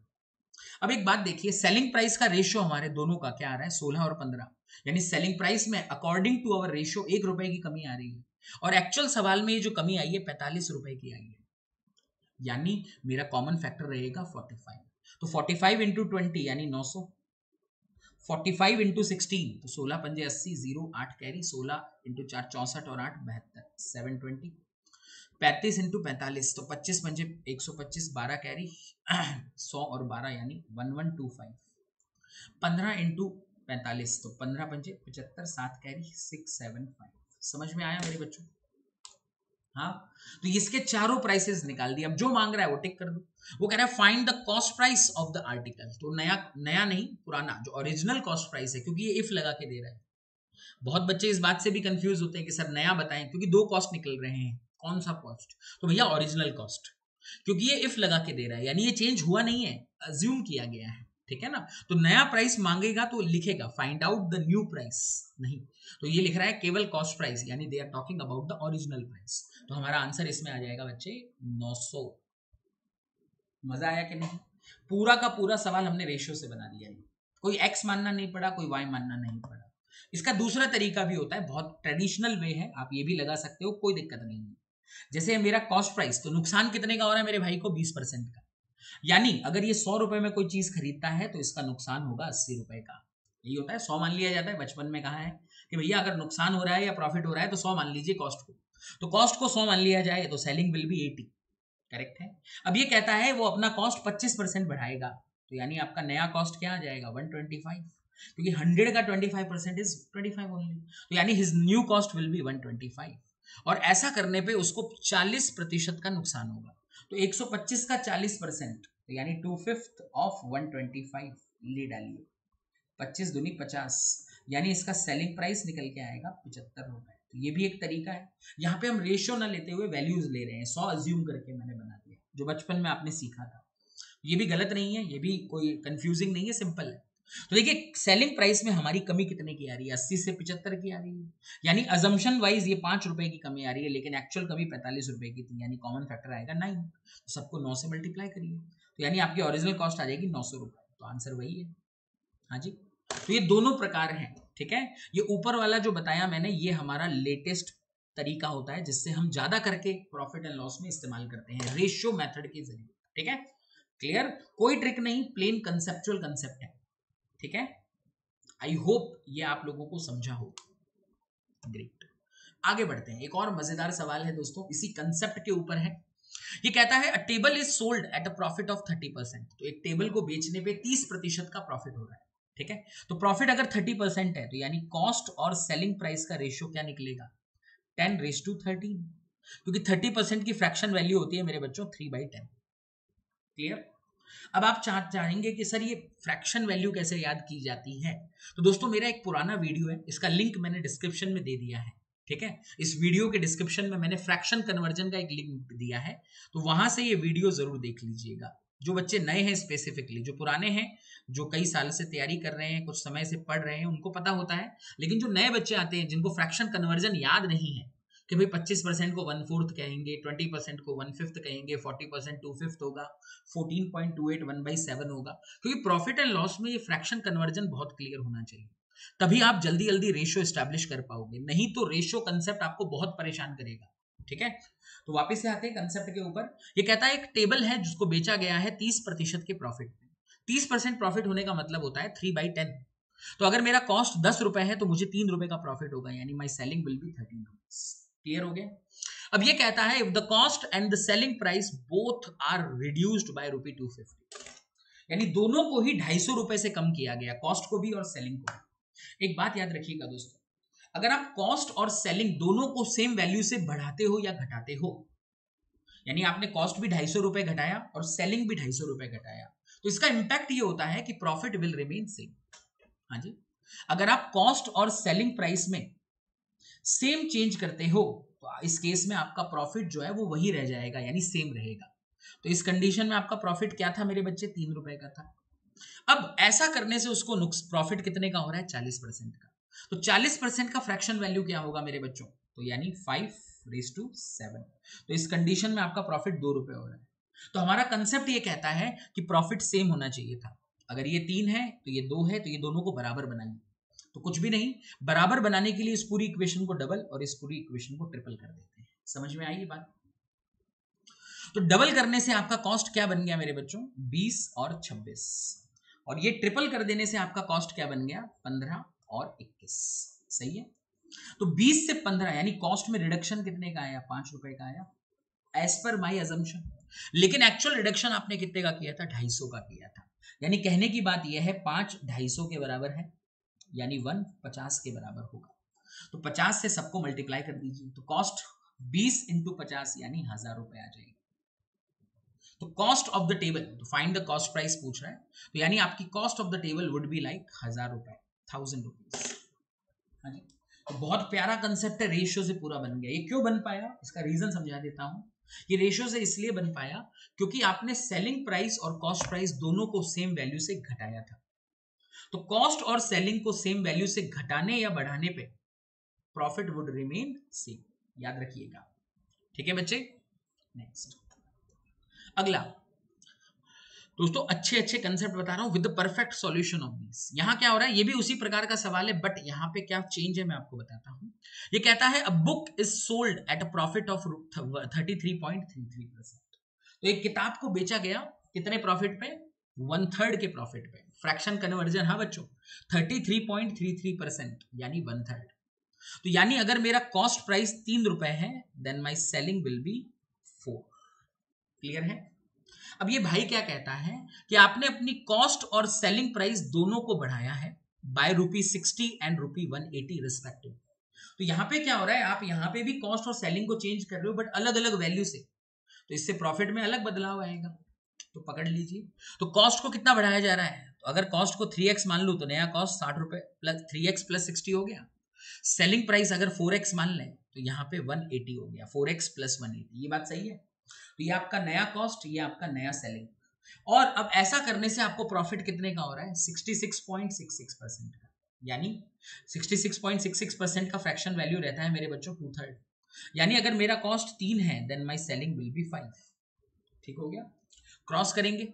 अब एक बात देखिए, सेलिंग प्राइस का रेशियो हमारे दोनों का क्या आ रहा है, सोलह और पंद्रह, यानी सेलिंग प्राइस में अकॉर्डिंग टू आवर रेशियो एक रुपए की कमी आ रही है, और एक्चुअल सवाल में ये जो कमी आई है पैंतालीस रुपए की आई है, यानी मेरा कॉमन फैक्टर रहेगा पैंतालीस, तो पैंतालीस इंटू ट्वेंटी यानी नौ सौ, पैंतालीस इंटू सिक्सटीन तो सोलह पंजे अस्सी, जीरो आठ कैरी, सोलह इंटू चार चौसठ और आठ बहत्तर, सेवन ट्वेंटी, पैंतीस इंटू पैंतालीस तो पच्चीस पंजे एक सौ पच्चीस, बारह कैरी, सौ और बारह यानी ग्यारह सौ पच्चीस, पंद्रह इंटू पैंतालीस तो पंद्रह पंजे पचहत्तर, सात कैरी छह सौ पचहत्तर। समझ में आया मेरे बच्चों? हाँ, तो इसके चारों प्राइसेस निकाल दिए। अब जो मांग रहा है वो टिक कर दो। वो कह रहा है find the cost price of the article, तो नया नया नहीं पुराना जो ओरिजिनल कॉस्ट प्राइस है, क्योंकि ये इफ लगा के दे रहा है। बहुत बच्चे इस बात से भी कंफ्यूज होते हैं कि सर नया बताएं, क्योंकि दो कॉस्ट निकल रहे हैं, कौन सा कॉस्ट, तो भैया ओरिजिनल कॉस्ट, क्योंकि ये इफ लगा के दे रहा है, यानी ये चेंज हुआ नहीं है, अज्यूम किया गया है, ठीक है ना। तो नया प्राइस मांगेगा तो लिखेगा find out the new price, नहीं तो ये लिख रहा है केवल कॉस्ट प्राइस, यानी they are talking about the original price. तो हमारा आंसर इसमें आ जाएगा बच्चे नौ सौ। मजा आया कि नहीं? पूरा का पूरा सवाल हमने रेशियो से बना दिया, कोई एक्स मानना नहीं पड़ा, कोई वाई मानना नहीं पड़ा। इसका दूसरा तरीका भी होता है, बहुत ट्रेडिशनल वे है, आप ये भी लगा सकते हो, कोई दिक्कत नहीं है। जैसे मेरा कॉस्ट प्राइस, तो नुकसान कितने का हो रहा है मेरे भाई को, बीस परसेंट का, यानी अगर ये सौ रुपए में कोई चीज खरीदता है तो इसका नुकसान होगा अस्सी रुपए का। यही होता है, सौ मान लिया जाता है, बचपन में कहा है कि भैया अगर नुकसान हो रहा है या प्रॉफिट हो रहा है तो सौ मान लीजिए कॉस्ट को, तो कॉस्ट को सौ मान लिया जाए तो selling will be eighty, correct है। अब ये कहता है वो अपना कॉस्ट पच्चीस परसेंट बढ़ाएगा, तो यानी आपका नया कॉस्ट क्या आ जाएगा, वन ट्वेंटी फाइव, क्योंकि हंड्रेड का twenty five percent is twenty five only, तो यानी his new cost will be one twenty five, और ऐसा करने पे उसको चालीस प्रतिशत का नुकसान होगा, तो एक सौ पच्चीस का चालीस परसेंट यानी two fifth of one twenty five ले डालिए, पच्चीस दूनी पचास, यानी इसका सेलिंग प्राइस निकल के आएगा पचहत्तर रुपए। तो ये भी एक तरीका है, यहाँ पे हम रेशियो ना लेते हुए वैल्यूज ले रहे हैं, सौ अज्यूम करके मैंने बना दिया, जो बचपन में आपने सीखा था। ये भी गलत नहीं है, ये भी कोई कंफ्यूजिंग नहीं है, सिंपल है। तो देखिए सेलिंग प्राइस में हमारी कमी कितने की आ रही है, अस्सी से पिचहत्तर की आ रही है, यानी अजम्पशन वाइज ये पांच रुपए की कमी आ रही है, लेकिन एक्चुअल कमी पैंतालीस रुपए की थी, यानी कॉमन फैक्टर आएगा नाइन, तो सबको नौ से मल्टीप्लाई करिए, तो यानी आपकी ओरिजिनल कॉस्ट आ जाएगी नौ सौ रुपए, तो आंसर वही है। हाँ जी, तो ये दोनों प्रकार हैं, ठीक है। ये ऊपर वाला जो बताया मैंने, ये हमारा लेटेस्ट तरीका होता है जिससे हम ज्यादा करके प्रॉफिट एंड लॉस में इस्तेमाल करते हैं रेशियो मेथड के जरिए, ठीक है। क्लियर, कोई ट्रिक नहीं, प्लेन कंसेप्चुअल कंसेप्ट है, ठीक है। आई होप ये आप लोगों को समझा हो। ग्रेट, आगे बढ़ते हैं। एक और मजेदार सवाल है दोस्तों, इसी कंसेप्ट के ऊपर है। ये कहता है a table is sold at a profit of thirty percent, तो एक टेबल को बेचने पे तीस प्रतिशत का प्रॉफिट हो रहा है, ठीक है। तो प्रॉफिट अगर थर्टी परसेंट है तो यानी कॉस्ट और सेलिंग प्राइस का रेशियो क्या निकलेगा, टेन रेस टू थर्टीन, क्योंकि थर्टी परसेंट की फ्रैक्शन वैल्यू होती है मेरे बच्चों थ्री बाई टेन। क्लियर, अब आप चाह चाहेंगे कि सर ये फ्रैक्शन वैल्यू कैसे याद की जाती है, तो दोस्तों मेरा एक पुराना वीडियो है, इसका लिंक मैंने डिस्क्रिप्शन में दे दिया है, ठीक है। इस वीडियो के डिस्क्रिप्शन में मैंने फ्रैक्शन कन्वर्जन का एक लिंक दिया है, तो वहां से ये वीडियो जरूर देख लीजिएगा। जो बच्चे नए हैं स्पेसिफिकली, जो पुराने हैं, जो कई साल से तैयारी कर रहे हैं, कुछ समय से पढ़ रहे हैं, उनको पता होता है, लेकिन जो नए बच्चे आते हैं जिनको फ्रैक्शन कन्वर्जन याद नहीं है कि भाई पच्चीस परसेंट को वन फोर्थ कहेंगे, ट्वेंटी परसेंट को वन फिफ्थ कहेंगे, फोर्टी परसेंट टू फिफ्थ होगा, fourteen point two eight one by seven होगा, क्योंकि प्रॉफिट एंड लॉस में ये फ्रैक्शन कन्वर्जन बहुत क्लियर होना चाहिए, तभी आप जल्दी जल्दी रेशियो एस्टैब्लिश कर पाओगे, नहीं तो रेशियो कंसेप्ट आपको बहुत परेशान करेगा, ठीक है। तो वापस से आते हैं कंसेप्ट के ऊपर। ये कहता है एक टेबल है जिसको बेचा गया है तीस प्रतिशत के प्रॉफिट में। तीस परसेंट प्रॉफिट होने का मतलब होता है थ्री बाई टेन, तो अगर मेरा कॉस्ट दस रुपए है तो मुझे तीन रुपए का प्रॉफिट होगा, यानी my selling will be thirteen rupees. Clear हो गया। अब ये कहता है if the cost and the selling price both are reduced by rupee two fifty, यानी दोनों को ही ढाई सौ रुपए से कम किया गया, कॉस्ट को भी और सेलिंग को भी। एक बात याद रखिएगा दोस्तों, अगर आप कॉस्ट और सेलिंग दोनों को सेम वैल्यू से बढ़ाते हो या घटाते हो, यानी आपने कॉस्ट भी ढाई सौ रुपए घटाया और सेलिंग भी ढाई सौ रुपए घटाया, तो इसका इंपैक्ट ये होता है कि प्रॉफिट विल रिमेन सेम। हाँ जी, अगर आप कॉस्ट और सेलिंग प्राइस में सेम चेंज करते हो तो इस केस में आपका प्रॉफिट जो है वो वही रह जाएगा, यानी सेम रहेगा। तो इस कंडीशन में आपका प्रॉफिट क्या था मेरे बच्चे, तीन रुपए का था। अब ऐसा करने से उसको प्रॉफिट कितने का हो रहा है, चालीस परसेंट का, तो चालीस परसेंट का फ्रैक्शन वैल्यू क्या होगा मेरे बच्चों, तो यानी फाइव रेज़ टू सेवन, तो इस कंडीशन में आपका प्रॉफिट दो रुपए हो रहा है। तो हमारा कंसेप्ट ये कहता है कि प्रॉफिट सेम होना चाहिए था, अगर ये तीन है तो ये दो है, तो ये दोनों को बराबर बनाइए, तो कुछ भी नहीं, बराबर बनाने के लिए इस पूरी इक्वेशन को डबल और इस पूरी इक्वेशन को ट्रिपल कर देते हैं। समझ में आई ये बात। तो डबल करने से आपका कॉस्ट क्या बन गया मेरे बच्चों, बीस और छब्बीस, और ये ट्रिपल कर देने से आपका कॉस्ट क्या बन गया, पंद्रह और इक्कीस। सही है, तो बीस से पंद्रह यानी कॉस्ट में रिडक्शन कितने का आया, पांच रुपए का आया एज पर माई अजम्पशन, लेकिन एक्चुअल रिडक्शन आपने कितने का किया था, ढाई सौ का किया था, यानी कहने की बात यह है पांच ढाई सौ के बराबर है, यानी वन पचास के बराबर होगा, तो पचास से सबको मल्टीप्लाई कर दीजिए, तो कॉस्ट बीस इंटू पचास यानी हजार रुपए आ जाएगी। तो कॉस्ट ऑफ द टेबल, तो फाइंड द कॉस्ट प्राइस पूछ रहा है, तो यानी आपकी cost of the table would be like हजार रुपए, थाउजेंड रुपीज। हाँ जी, तो बहुत प्यारा कंसेप्ट है, रेशियो से पूरा बन गया। ये क्यों बन पाया, इसका रीजन समझा देता हूं। ये रेशियो से इसलिए बन पाया क्योंकि आपने सेलिंग प्राइस और कॉस्ट प्राइस दोनों को सेम वैल्यू से घटाया था, तो कॉस्ट और सेलिंग को सेम वैल्यू से घटाने या बढ़ाने पे प्रॉफिट वुड रिमेन सेम, याद रखिएगा, ठीक है बच्चे। नेक्स्ट, अगला दोस्तों, अच्छे अच्छे कंसेप्ट बता रहा हूं with the perfect solution of this. यहाँ क्या हो रहा है, ये भी उसी प्रकार का सवाल है, बट यहाँ पे क्या चेंज है मैं आपको बताता हूँ। ये कहता है a book is sold at a profit of thirty three point three three percent, तो एक किताब को बेचा गया कितने प्रॉफिट पे, वन थर्ड के प्रॉफिट पे, फ्रैक्शन कन्वर्जन, हाँ बच्चों, thirty three point three three percent यानी वन थर्ड। तो यानी अगर मेरा कॉस्ट प्राइस तीन रुपए है then my selling will be four. Clear है। अब ये भाई क्या कहता है कि आपने अपनी कॉस्ट और सेलिंग प्राइस दोनों को बढ़ाया है by rupee sixty and rupee one eighty respective. तो यहाँ पे क्या हो रहा है, आप यहाँ पे भी कॉस्ट और सेलिंग को चेंज कर रहे हो बट अलग अलग वैल्यू से, तो इससे प्रॉफिट में अलग बदलाव आएगा, तो पकड़ लीजिए। तो कॉस्ट को कितना बढ़ाया जा रहा है, तो अगर कॉस्ट को थ्री एक्स मान लू तो नया कॉस्ट साठ रुपए plus three x plus sixty हो गया। सेलिंग प्राइस अगर फोर एक्स मान लें तो यहाँ पे वन एटी हो गया, four x plus one eighty, ये बात सही है। तो ये आपका नया कॉस्ट, ये आपका नया सेलिंग, और अब ऐसा करने से आपको प्रॉफिट कितने का हो रहा है, छियासठ पॉइंट छियासठ परसेंट का, यानी छियासठ पॉइंट छियासठ परसेंट का फ्रैक्शन वैल्यू रहता है मेरे बच्चों टू थर्ड, यानी अगर मेरा कॉस्ट तीन है then my selling will be five. ठीक हो गया, क्रॉस करेंगे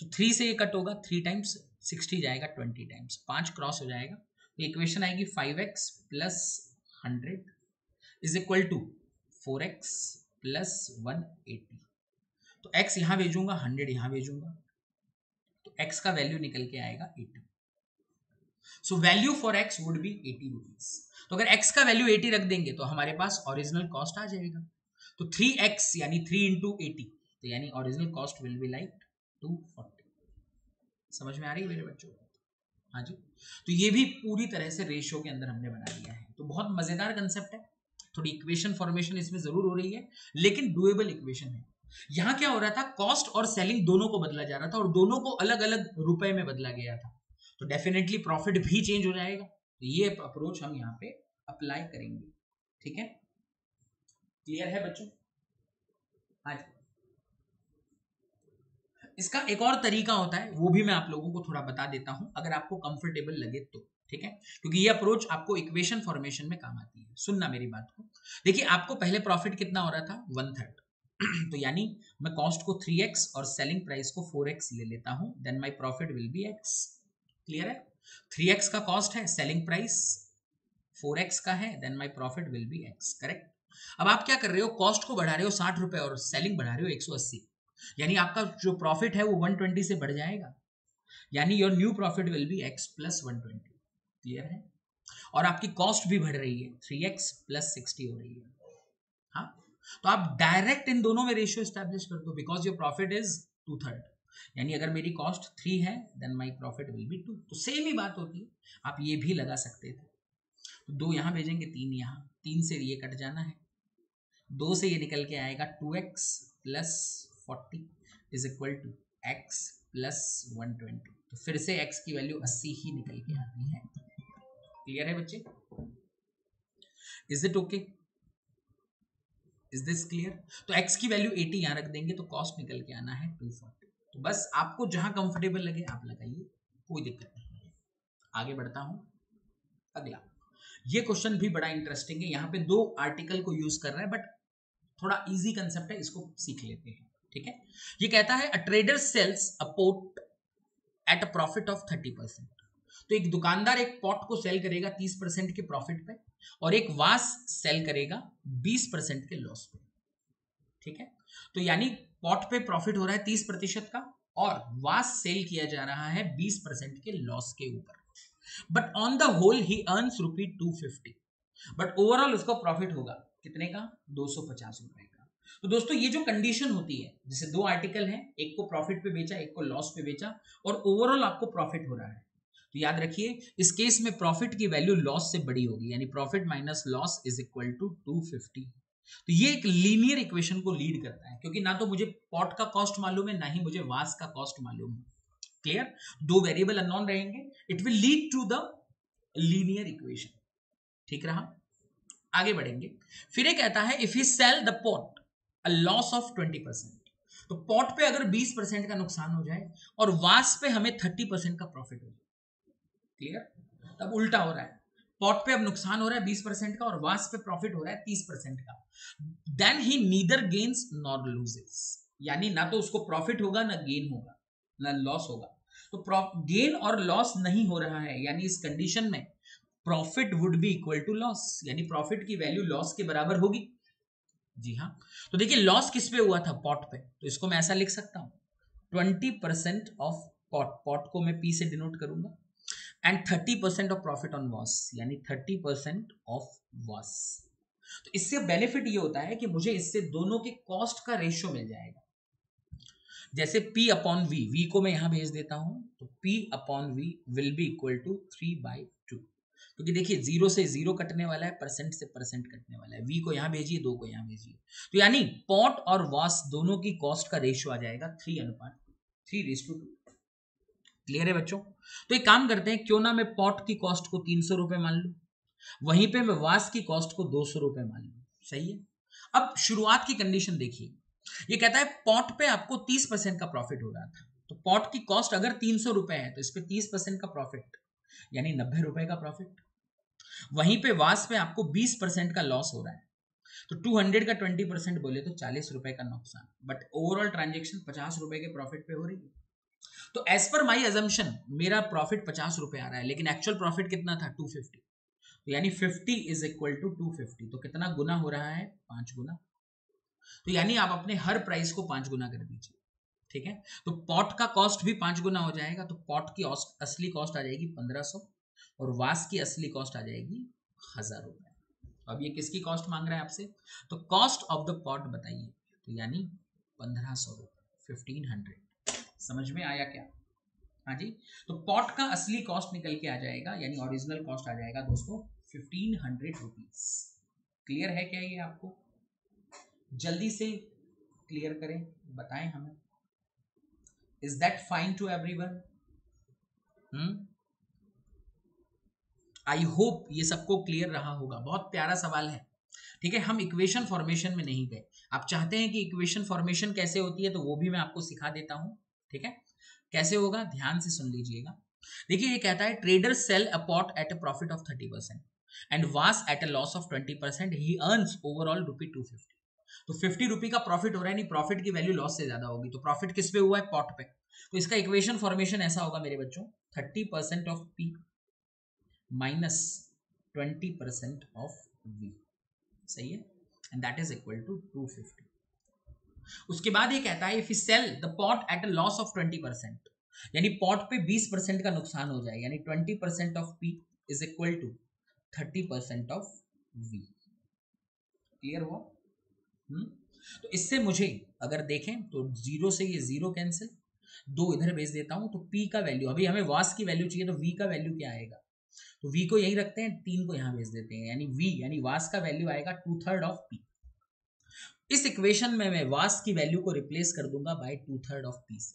तो थ्री से ये कट होगा, थ्री टाइम्स सिक्सटी जाएगा ट्वेंटी टाइम्स, पांच क्रॉस हो जाएगा तो इक्वेशन आएगी five x plus hundred is equal to four x plus one eighty. तो x यहां भेजूंगा, हंड्रेड यहां भेजूंगा, तो x का वैल्यू निकल के आएगा eighty. So value for x would be eighty rupees. तो अगर x का वैल्यू एटी रख देंगे तो हमारे पास ओरिजिनल कॉस्ट आ जाएगा, तो थ्री एक्स यानी थ्री इंटू एटी, तो यानी original cost will be like two forty. समझ में आ रही है मेरे बच्चों? हाँ जी, तो ये भी पूरी तरह से रेशियो के अंदर हमने बना लिया है। तो बहुत मजेदार कंसेप्ट है, थोड़ी इक्वेशन फॉर्मेशन इसमें जरूर हो रही है लेकिन डुएबल इक्वेशन है। यहां क्या हो रहा था, कॉस्ट और सेलिंग दोनों को बदला जा रहा था और दोनों को अलग अलग रुपए में बदला गया था, तो डेफिनेटली प्रॉफिट भी चेंज हो जाएगा। तो ये अप्रोच हम यहाँ पे अप्लाई करेंगे। ठीक है, क्लियर है बच्चों? आज इसका एक और तरीका होता है, वो भी मैं आप लोगों को थोड़ा बता देता हूं अगर आपको कंफर्टेबल लगे तो। ठीक है, क्योंकि ये अप्रोच आपको इक्वेशन फॉर्मेशन में काम आती है। सुनना मेरी बात को, देखिए आपको पहले प्रॉफिट कितना हो रहा था, वन थर्ड, तो यानी मैं कॉस्ट को थ्री एक्स और सेलिंग प्राइस को फोर एक्स ले लेता हूं, then my profit will be x. Clear है? थ्री एक्स का कॉस्ट है, सेलिंग प्राइस फोर एक्स का है, then my profit will be x. Correct? अब आप क्या कर रहे हो, कॉस्ट को बढ़ा रहे हो साठ रुपए और सेलिंग बढ़ा रहे हो एक सौ अस्सी, यानी आपका जो प्रॉफिट है वो एक सौ बीस से बढ़ जाएगा, यानी your new profit will be x plus एक सौ बीस। क्लियर है? और आपकी कॉस्ट भी बढ़ रही है, थ्री एक्स प्लस सिक्सटी हो रही है। हाँ, तो आप डायरेक्ट इन दोनों में रेशियो एस्टैब्लिश कर दो, because your profit is two third, यानी अगर मेरी कॉस्ट थ्री है then my profit will be two. तो सेम ही बात होती है, आप ये भी लगा सकते थे। तो दो यहाँ भेजेंगे, तीन यहाँ, तीन से ये कट जाना है, दो से ये निकल के आएगा two x plus forty is equal to x plus one twenty. तो फिर से एक्स की वैल्यू अस्सी ही निकल के आती है। क्लियर है बच्चे? Is it okay? Is this clear? तो x की वैल्यू अस्सी यहाँ रख देंगे तो कॉस्ट निकल के आना है दो सौ चालीस। तो बस आपको जहां कंफर्टेबल लगे आप लगाइए, कोई दिक्कत नहीं। आगे बढ़ता हूं, अगला ये क्वेश्चन भी बड़ा इंटरेस्टिंग है। यहाँ पे दो आर्टिकल को यूज कर रहा है बट थोड़ा इजी कंसेप्ट है, इसको सीख लेते हैं। ठीक है, ये कहता है a trader sells a pot at a profit of thirty percent. तो एक दुकानदार एक पॉट को सेल करेगा तीस परसेंट के प्रॉफिट पे और एक वास सेल करेगा बीस परसेंट के लॉस पे। ठीक है, तो यानी पॉट पे प्रॉफिट हो रहा है तीस प्रतिशत का और वास सेल किया जा रहा है बीस परसेंट के लॉस के ऊपर। But on the whole he earns rupee two fifty, but overall उसको प्रॉफिट होगा कितने का, दो सौ पचास रुपए का। तो दोस्तों ये जो कंडीशन होती है, जैसे दो आर्टिकल है, एक को प्रॉफिट पे बेचा एक को लॉस पे बेचा और ओवरऑल आपको प्रॉफिट हो रहा है, तो याद रखिए इस केस में प्रॉफिट की वैल्यू लॉस से बड़ी होगी, यानी profit minus loss is equal to two fifty. तो ये एक लीनियर इक्वेशन को लीड करता है, क्योंकि ना तो मुझे पॉट का कॉस्ट मालूम है ना ही मुझे वास का कॉस्ट मालूम है। क्लियर? दो वेरिएबल अननोन रहेंगे, it will lead to the linear equation. ठीक रहा? आगे बढ़ेंगे, फिर ये कहता है if he sell the pot a loss of twenty percent, तो पॉट पे अगर बीस परसेंट का नुकसान हो जाए और वास पे हमें थर्टी परसेंट का प्रॉफिट हो जाए। क्लियर? तब उल्टा हो रहा है, पॉट पे अब नुकसान हो रहा है बीस परसेंट का और वास पे प्रॉफिट हो रहा है तीस परसेंट का, then he neither gains nor loses, यानी ना तो उसको प्रॉफिट होगा ना गेन होगा ना लॉस होगा। तो गेन और लॉस नहीं हो रहा है, यानी इस कंडीशन में profit would be equal to loss, यानी प्रॉफिट की वैल्यू लॉस के बराबर होगी। जी हाँ, तो देखिए लॉस किस पे हुआ था, पॉट पे, तो इसको मैं ऐसा लिख सकता हूँ twenty percent of pot, pot को मैं पी से डिनोट करूंगा, and thirty percent of profit on was, यानी थर्टी परसेंट ऑफ वॉस। तो इससे बेनिफिट ये होता है कि मुझे इससे दोनों के कॉस्ट का रेशियो मिल जाएगा, जैसे P अपॉन V, V को मैं यहां भेज देता हूं, तो P upon V will be equal to three by two, क्योंकि देखिए जीरो से जीरो कटने वाला है, परसेंट से परसेंट कटने वाला है, V को यहां भेजिए दो को यहां भेजिए, तो यानी पॉट और वॉस दोनों की कॉस्ट का रेशियो आ जाएगा थ्री अनुपात थ्री रेस टू टू। क्लियर है बच्चों? तो एक काम करते हैं, क्यों ना मैं पॉट की कॉस्ट को तीन सौ रुपए मान लू, वहीं पे मैं वास की कॉस्ट को दो सौ रुपए मान लू। सही है? अब शुरुआत की कंडीशन देखिए, ये कहता है पॉट पे आपको तीस परसेंट का प्रॉफिट हो रहा था, तो पॉट की कॉस्ट अगर तीन सौ रुपए है तो इस पे तीस परसेंट का प्रॉफिट यानी नब्बे रुपए का प्रॉफिट। वहीं पे वास पे आपको बीस परसेंट का लॉस हो रहा है तो टू हंड्रेड का ट्वेंटी परसेंट बोले तो चालीस रुपए का नुकसान, बट ओवरऑल ट्रांजेक्शन पचास रुपए के प्रॉफिट पे हो रही है। तो एज पर माई अजम्पशन मेरा प्रॉफिट पचास रुपए आ रहा है, लेकिन एक्चुअल प्रॉफिट कितना था टू फिफ्टी, तो यानी fifty is equal to two fifty, तो कितना गुना हो रहा है पांच गुना। तो यानी आप अपने हर प्राइस को पांच गुना कर दीजिए, ठीक है। तो पॉट का कॉस्ट भी पांच गुना हो जाएगा, तो पॉट की असली कॉस्ट आ जाएगी पंद्रह सौ और वास की असली कॉस्ट आ जाएगी हजार रुपए। अब ये किसकी कॉस्ट मांग रहा है आपसे, तो कॉस्ट ऑफ द पॉट बताइए, तो यानी पंद्रह सौ रुपए फिफ्टीन हंड्रेड। समझ में आया क्या? हाँ जी, तो पॉट का असली कॉस्ट निकल के आ जाएगा यानी ओरिजिनल कॉस्ट आ जाएगा दोस्तों फिफ्टीन हंड्रेड रुपीज। क्लियर है क्या ये आपको? जल्दी से क्लियर करें, बताएं हमें। Is that fine to everyone? Hmm, I hope ये सबको क्लियर रहा होगा। बहुत प्यारा सवाल है, ठीक है। हम इक्वेशन फॉर्मेशन में नहीं गए। आप चाहते हैं कि इक्वेशन फॉर्मेशन कैसे होती है तो वो भी मैं आपको सिखा देता हूँ, ठीक है। कैसे होगा ध्यान से सुन लीजिएगा। देखिए ये कहता है trader sell a pot at a profit of thirty percent and वास at a loss of twenty percent, he earns overall rupee two fifty. तो फिफ्टी रुपी का प्रॉफिट हो रहा है, नहीं प्रॉफिट की वैल्यू लॉस से ज्यादा होगी, तो प्रॉफिट किस पे हुआ है? पॉट पे। तो इसका इक्वेशन फॉर्मेशन ऐसा होगा मेरे बच्चों, thirty percent of P minus twenty percent of V, सही है, and that is equal to two fifty. उसके बाद ये कहता है if you sell the pot at a loss of twenty percent, यानी पॉट पे ट्वेंटी परसेंट का नुकसान हो जाए, यानी twenty percent of P is equal to thirty percent of V। Clear हुआ? हम्म, तो इससे मुझे अगर देखें तो जीरो से ये जीरो कैंसिल, दो इधर भेज देता हूं, तो P का वैल्यू, अभी हमें वास की वैल्यू चाहिए तो V का वैल्यू क्या आएगा, तो V को यही रखते हैं, तीन को यहां भेज देते हैं, यानी V यानी वास का वैल्यू आएगा टू थर्ड ऑफ P। इस इक्वेशन में मैं वास की वैल्यू को रिप्लेस कर दूंगा by two third of P से,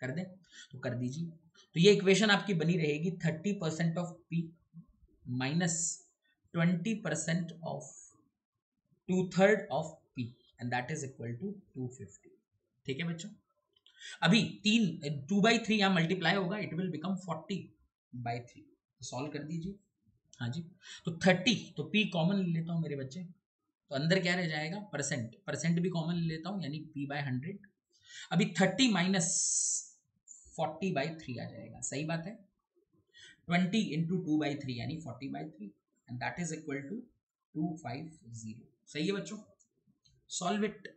कर दें तो कर दीजिए। तो ये इक्वेशन आपकी बनी रहेगी thirty percent of P minus twenty percent of two third of P and that is equal to two fifty. ठीक है बच्चों, अभी तीन टू बाई थ्री यहाँ मल्टीप्लाई होगा, it will become forty by three. Solve कर दीजिए। हाँ जी, तो थर्टी, तो पी कॉमन ले लेता हूँ मेरे बच्चे, तो अंदर क्या रह जाएगा परसेंट, परसेंट भी कॉमन ले लेता हूँ यानी पी बाय हंड्रेड। अभी thirty minus forty by three आ जाएगा, सही बात है, twenty into two by three यानी forty by three and that is equal to two five zero. सही है बच्चों, सॉल्व इट।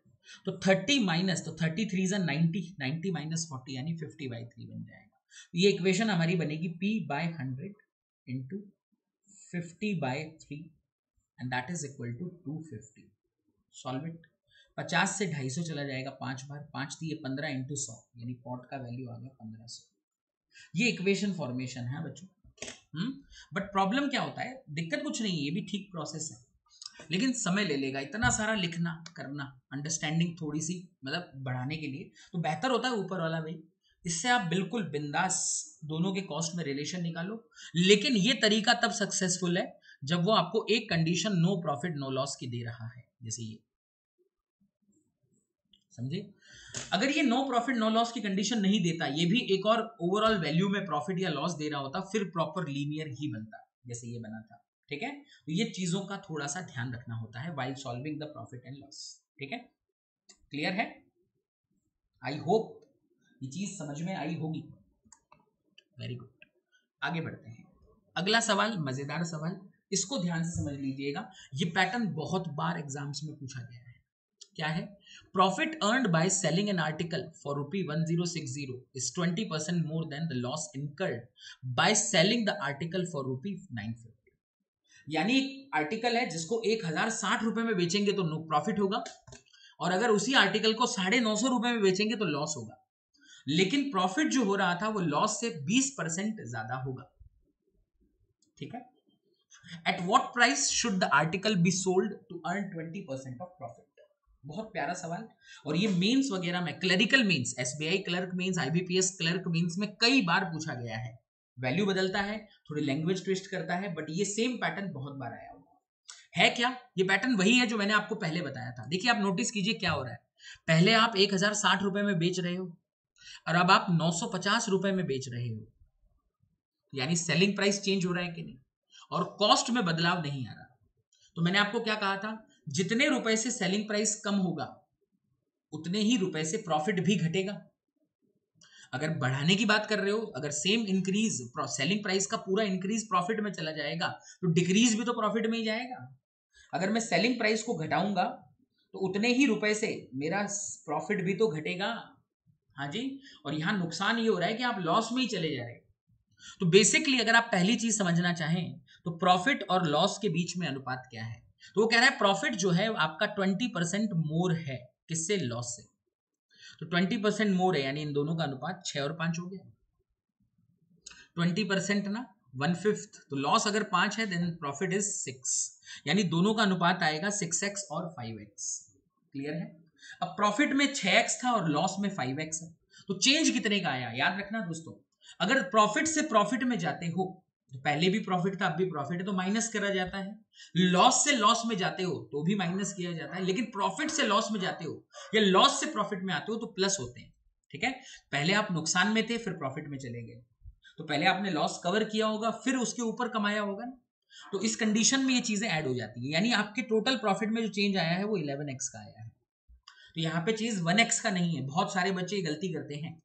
तो थर्टी माइनस, तो thirty three is ninety, ninety minus forty यानी फिफ्टी बाई थ्री बन जाएगा। तो ये इक्वेशन हमारी बनेगी P by hundred into fifty by three and that is equal to two fifty. Solve it. पचास से ढाई सौ चला जाएगा पांच बार, पांच दिए पंद्रह इंटू सौ यानी पॉट का वैल्यू आ गया पंद्रह सौ। ये इक्वेशन फॉर्मेशन है बच्चों। हम्म, बट प्रॉब्लम क्या होता है, दिक्कत कुछ नहीं है, ये भी ठीक प्रोसेस है, लेकिन समय ले लेगा इतना सारा लिखना करना, अंडरस्टैंडिंग थोड़ी सी मतलब बढ़ाने के लिए, तो बेहतर होता है ऊपर वाला भाई। इससे आप बिल्कुल बिंदास दोनों के कॉस्ट में रिलेशन निकालो, लेकिन ये तरीका तब सक्सेसफुल है जब वो आपको एक condition no profit no loss की दे रहा है, जैसे ये, समझे। अगर ये नो प्रॉफिट नो लॉस की कंडीशन नहीं देता, ये भी एक और ओवरऑल वैल्यू में प्रॉफिट या लॉस दे रहा होता, फिर प्रॉपर लीनियर ही बनता जैसे ये बना था, ठीक है। तो ये चीजों का थोड़ा सा ध्यान रखना होता है while solving the profit and loss, ठीक है। क्लियर है? आई होप ये चीज समझ में आई होगी। वेरी गुड, आगे बढ़ते हैं। अगला सवाल मजेदार सवाल, इसको ध्यान से समझ लीजिएगा, ये पैटर्न बहुत बार एग्जाम्स में पूछा गया है। क्या है? Profit earned by selling an article for rupee one zero six zero is twenty percent more than the loss incurred by selling the article for rupee nine fifty. यानी एक आर्टिकल है जिसको एक हजार साठ रुपए में बेचेंगे तो नो प्रॉफिट होगा, और अगर उसी आर्टिकल को साढ़े नौ सौ रुपए में बेचेंगे तो लॉस होगा, लेकिन प्रॉफिट जो हो रहा था वो लॉस से बीस परसेंट ज्यादा होगा, ठीक है। At what price should the article be sold to earn twenty percent of profit? बहुत प्यारा सवाल, और ये मेंस वगैरह में, clerical mains, एसबीआई clerk mains, आईबीपीएस clerk mains में कई बार पूछा गया है। वैल्यू बदलता है, थोड़ी लैंग्वेज ट्विस्ट करता है, बट ये सेम पैटर्न बहुत बार आया हुआ है। क्या ये पैटर्न वही है जो मैंने आपको पहले बताया था? देखिए आप नोटिस कीजिए क्या हो रहा है, पहले आप एक हजार साठ रुपए में बेच रहे हो और अब आप नौ सौ पचास रुपए में बेच रहे हो, यानी सेलिंग प्राइस चेंज हो रहा है कि नहीं, और कॉस्ट में बदलाव नहीं आ रहा। तो मैंने आपको क्या कहा था, जितने रुपए से सेलिंग प्राइस कम होगा उतने ही रुपए से प्रॉफिट भी घटेगा। अगर बढ़ाने की बात कर रहे हो, अगर सेम इंक्रीज सेलिंग प्राइस का पूरा इंक्रीज प्रॉफिट में चला जाएगा तो डिक्रीज भी तो प्रॉफिट में ही जाएगा। अगर मैं सेलिंग प्राइस को घटाऊंगा तो उतने ही रुपए से मेरा प्रॉफिट भी तो घटेगा। हाँ जी, और यहाँ नुकसान ये हो रहा है कि आप लॉस में ही चले जा रहे हैं। तो बेसिकली अगर आप पहली चीज समझना चाहें तो प्रॉफिट और लॉस के बीच में अनुपात क्या है, तो वो कह रहा है प्रॉफिट जो है आपका ट्वेंटी परसेंट मोर है, किससे, लॉस से। तो ट्वेंटी परसेंट मोर है, यानी इन दोनों का अनुपात छह और पांच हो गया। ट्वेंटी परसेंट ना वन फिफ्थ, तो लॉस अगर पांच है देन प्रॉफिट इज सिक्स, यानी दोनों का अनुपात आएगा सिक्स एक्स और फाइव एक्स। क्लियर है? अब प्रॉफिट में सिक्स एक्स था और लॉस में फाइव एक्स है, तो चेंज कितने का आया? याद रखना दोस्तों, अगर प्रॉफिट से प्रॉफिट में जाते हो तो पहले भी प्रॉफिट था अब भी प्रॉफिट है तो माइनस करा जाता है, लॉस से लॉस में जाते हो तो भी माइनस किया जाता है, लेकिन प्रॉफिट से लॉस में जाते हो या लॉस से प्रॉफिट में आते हो तो प्लस होते हैं। ठीक है, पहले आप नुकसान में थे फिर प्रॉफिट में चले गए, तो पहले आपने लॉस कवर किया होगा फिर उसके ऊपर कमाया होगा ना, तो इस कंडीशन में ये चीजें ऐड हो जाती है, यानी आपके टोटल प्रॉफिट में जो चेंज आया है वो इलेवन एक्स का आया है। तो यहाँ पे चीज वन एक्स का नहीं है। बहुत सारे बच्चे ये गलती करते हैं,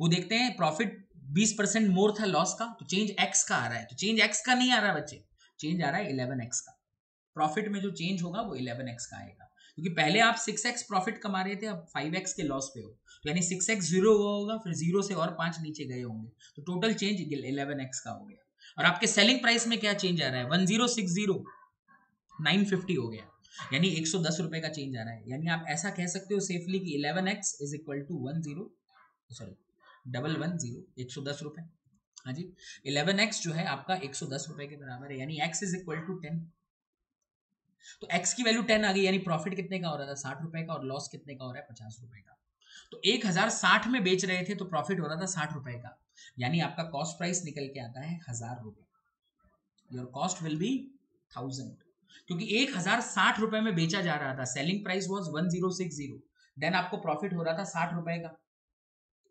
वो देखते हैं प्रॉफिट ट्वेंटी परसेंट मोर था लॉस का तो चेंज एक्स का आ रहा है, तो चेंज एक्स का नहीं आ रहा बच्चे, चेंज आ रहा है इलेवन एक्स का। प्रॉफिट में जो चेंज होगा वो इलेवन एक्स का आएगा, क्योंकि पहले आप सिक्स एक्स प्रॉफिट कमा रहे थे अब फाइव एक्स के लॉस पे हो, तो यानी सिक्स एक्स जीरो हुआ होगा फिर जीरो से और पांच नीचे गए होंगे, तो टोटल चेंज इलेवन एक्स का हो गया। और आपके सेलिंग प्राइस में क्या चेंज आ रहा है, one thousand sixty nine fifty हो गया, यानी एक सौ दस रुपए का चेंज आ रहा है। यानी आप ऐसा कह सकते हो सेफली कि eleven x is equal to one zero sorry double one zero एक सौ दस रुपए। हाँ जी, इलेवन एक्स जो है आपका एक सौ दस रुपए के बराबर है, यानी x is equal to ten. तो एक्स की वैल्यू टेन आ गई, यानी प्रॉफिट कितने का हो रहा था, साठ रुपए का, और लॉस कितने का हो रहा है, पचास रुपए का। तो एक हजार साठ में बेच रहे थे तो प्रॉफिट हो रहा था साठ रुपए का, यानी आपका कॉस्ट प्राइस निकल के आता है हजार रुपए, your cost will be thousand, क्योंकि एक हजार साठ रुपए में बेचा जा रहा था, selling price was one zero six zero, then आपको प्रॉफिट हो रहा था साठ रुपए का।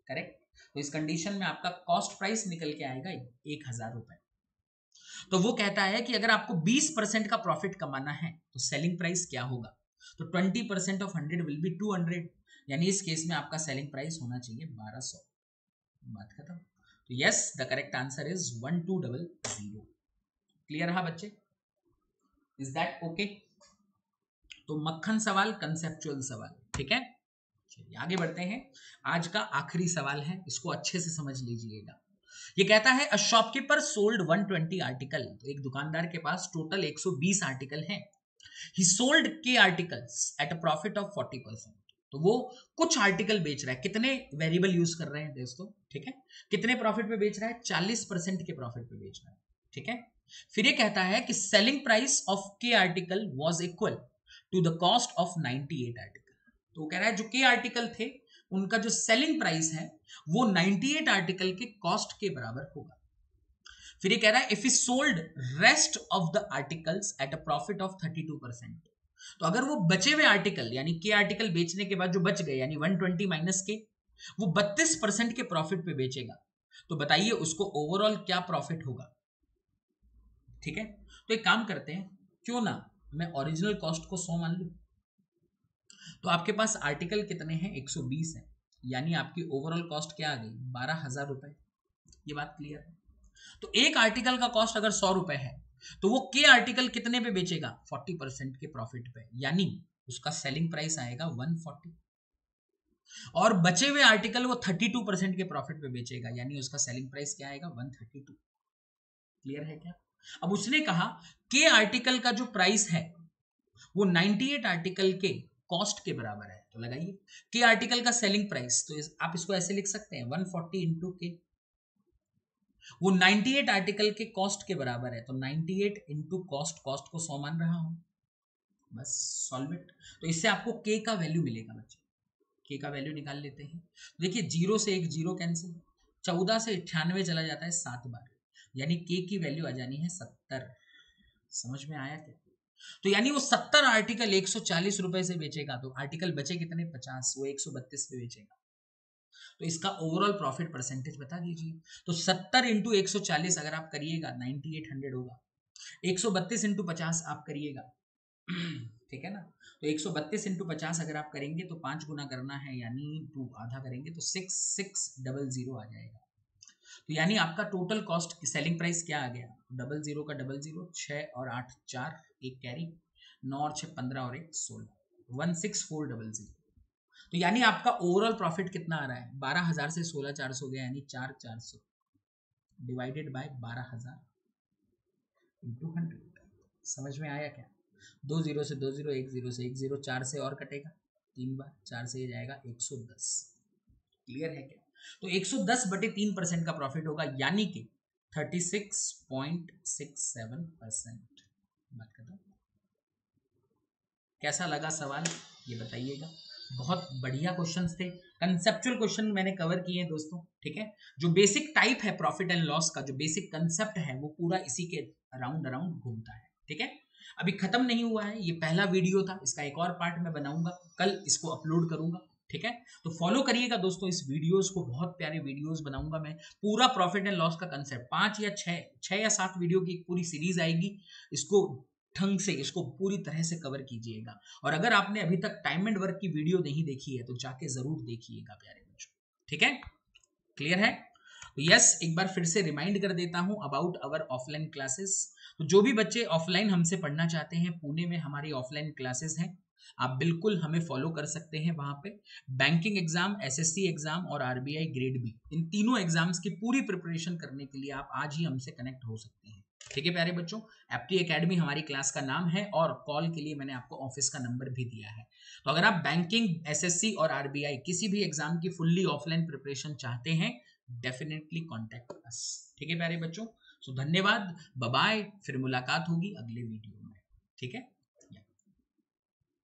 करेक्ट? तो इस कंडीशन में आपका कॉस्ट प्राइस निकल के आएगा एक हजार रुपए। तो वो कहता है कि अगर आपको ट्वेंटी परसेंट का प्रॉफिट कमाना है तो सेलिंग प्राइस क्या होगा, तो twenty percent of hundred will be two hundred, यानी इस केस में आपका सेलिंग प्राइस होना चाहिए बारह सौ। बात खत्म। तो yes, the correct answer is one two double zero. Clear रहा बच्चे? Is that okay? तो मक्खन सवाल, कंसेप्चुअल सवाल। ठीक है, आगे बढ़ते हैं। आज का आखिरी सवाल है, इसको अच्छे से समझ लीजिएगा। ये कहता है a shopkeeper sold one twenty article, तो एक दुकानदार के पास टोटल एक सौ बीस आर्टिकल हैं। ही सोल्ड के articles at a profit of forty percent, तो वो कुछ आर्टिकल बेच रहा है। कितने वेरिएबल यूज कर रहे हैं दोस्तों? ठीक है, कितने प्रॉफिट पे बेच रहा है, चालीस परसेंट के प्रॉफिट पे बेच रहा है। ठीक है, फिर ये कहता है कि सेलिंग प्राइस ऑफ के article was equal to the cost of ninety eight article. तो कह रहा है जो के आर्टिकल थे उनका जो सेलिंग प्राइस है वो नाइंटी एट आर्टिकल के कॉस्ट के बराबर होगा। फिर ये कह रहा है if he sold rest of the articles at a profit of thirty two percent, तो अगर वो बचे हुए आर्टिकल यानी के आर्टिकल बेचने के बाद जो बच गए यानी वन ट्वेंटी माइनस के, वो थर्टी टू परसेंट के प्रॉफिट पे बेचेगा, तो बताइए उसको ओवरऑल क्या प्रॉफिट होगा। ठीक है, तो एक काम करते हैं, क्यों ना मैं ओरिजिनल कॉस्ट को सौ मान लू। तो आपके पास आर्टिकल कितने हैं, एक सौ बीस है, यानी आपकी ओवरऑल कॉस्ट क्या आ गई, बारह हजार रुपए। ये बात क्लियर है? तो एक आर्टिकल का कॉस्ट अगर सौ रुपए है तो वो के आर्टिकल कितने पे बेचेगा, फोर्टी परसेंट के प्रॉफिट पे, यानी उसका सेलिंग प्राइस आएगा वन फोर्टी, और बचे हुए आर्टिकल वो थर्टी टू परसेंट के प्रॉफिट पे बेचेगा, यानी उसका सेलिंग प्राइस क्या आएगा, वन थर्टी टू। क्लियर है क्या? अब उसने कहा के आर्टिकल का जो प्राइस है वो नाइंटी एट आर्टिकल के कॉस्ट के बराबर है, तो लगाइए के आर्टिकल का सेलिंग प्राइस, तो इस, आप इसको ऐसे लिख सकते हैं वन फोर्टी इनटू के, वो नाइंटी एट आर्टिकल के कॉस्ट के बराबर है, तो ninety eight into cost, cost को सौ मान रहा हूं, बस सॉल्व इट। तो इससे आपको के का वैल्यू मिलेगा बच्चे। के का वैल्यू निकाल लेते हैं, देखिए जीरो से एक जीरो कैंसिल, चौदह से अट्ठानवे चला जाता है सात बार, यानी के की वैल्यू आ जानी है सत्तर। समझ में आया क्या? तो यानी वो सत्तर आर्टिकल एक सौ चालीस रुपए से बेचेगा तो आर्टिकल बचे कितने पचास, वो एक सौ बत्तीस पे बेचेगा। तो इसका ओवरऑल प्रॉफिट परसेंटेज बता दीजिए। तो सत्तर इंटू एक सौ चालीस अगर आप करिएगा नाइनटी एट हंड्रेड होगा, एक सौ बत्तीस इंटू पचास आप करिएगा, ठीक है ना। तो एक सौ बत्तीस इंटू पचास अगर आप करेंगे तो पांच गुना करना है यानी टू, आधा करेंगे तो सिक्स सिक्स डबल जीरो आ जाएगा। तो यानी आपका टोटल कॉस्ट सेलिंग प्राइस क्या आ गया, डबल जीरो का डबल जीरो, छः और आठ चार, एक कैरी, नौ और छः पंद्रह और एक सोलह, one six four double zero. तो यानी आपका ओवरऑल प्रॉफिट कितना आ रहा है, बारह हजार से सोलह चार सौ गया यानी चार चार सौ डिवाइडेड बाई बारह हजार इंटू हंड्रेड। समझ में आया क्या? दो जीरो से दो जीरो, एक जीरो से एक जीरो, चार से और कटेगा तीन बार, चार से ये जाएगा एक सौ दस। क्लियर है क्या? तो एक सौ दस बटे तीन परसेंट का प्रॉफिट होगा यानी कि thirty six point six seven percent. बात करता हूँ, कैसा लगा सवाल ये बताइएगा। बहुत बढ़िया क्वेश्चंस थे, कंसेप्चुअल क्वेश्चन मैंने कवर किए हैं दोस्तों, ठीक है। जो बेसिक टाइप है प्रॉफिट एंड लॉस का, जो बेसिक कंसेप्ट है वो पूरा इसी के अराउंड अराउंड घूमता है, ठीक है। अभी खत्म नहीं हुआ है, ये पहला वीडियो था, इसका एक और पार्ट मैं बनाऊंगा, कल इसको अपलोड करूंगा, ठीक है। तो फॉलो करिएगा दोस्तों इस वीडियोस को, बहुत प्यारे वीडियोस बनाऊंगा मैं, पूरा प्रॉफिट एंड लॉस का कंसेप्ट, पांच या छह छह या सात वीडियो की एक पूरी सीरीज आएगी। इसको ढंग से, इसको पूरी तरह से कवर कीजिएगा। और अगर आपने अभी तक टाइम एंड वर्क की वीडियो नहीं देखी है तो जाके जरूर देखिएगा प्यारे बच्चों, ठीक है। क्लियर है? यस yes, एक बार फिर से रिमाइंड कर देता हूं अबाउट अवर ऑफलाइन क्लासेस। तो जो भी बच्चे ऑफलाइन हमसे पढ़ना चाहते हैं, पुणे में हमारी ऑफलाइन क्लासेस हैं, आप बिल्कुल हमें फॉलो कर सकते हैं वहां पे। बैंकिंग एग्जाम, एसएससी एग्जाम और आरबीआई ग्रेड बी, इन तीनों एग्जाम्स की पूरी प्रिपरेशन करने के लिए आप आज ही हमसे कनेक्ट हो सकते हैं, ठीक है प्यारे बच्चों। एप्टी एकेडमी हमारी क्लास का नाम है और कॉल के लिए मैंने आपको ऑफिस का नंबर भी दिया है। तो अगर आप बैंकिंग, एसएससी और आरबीआई किसी भी एग्जाम की फुल्ली ऑफलाइन प्रिपरेशन चाहते हैं, डेफिनेटली कॉन्टेक्ट अस, ठीक है प्यारे बच्चों। सो धन्यवाद, बाय बाय, फिर मुलाकात होगी अगले वीडियो में, ठीक है।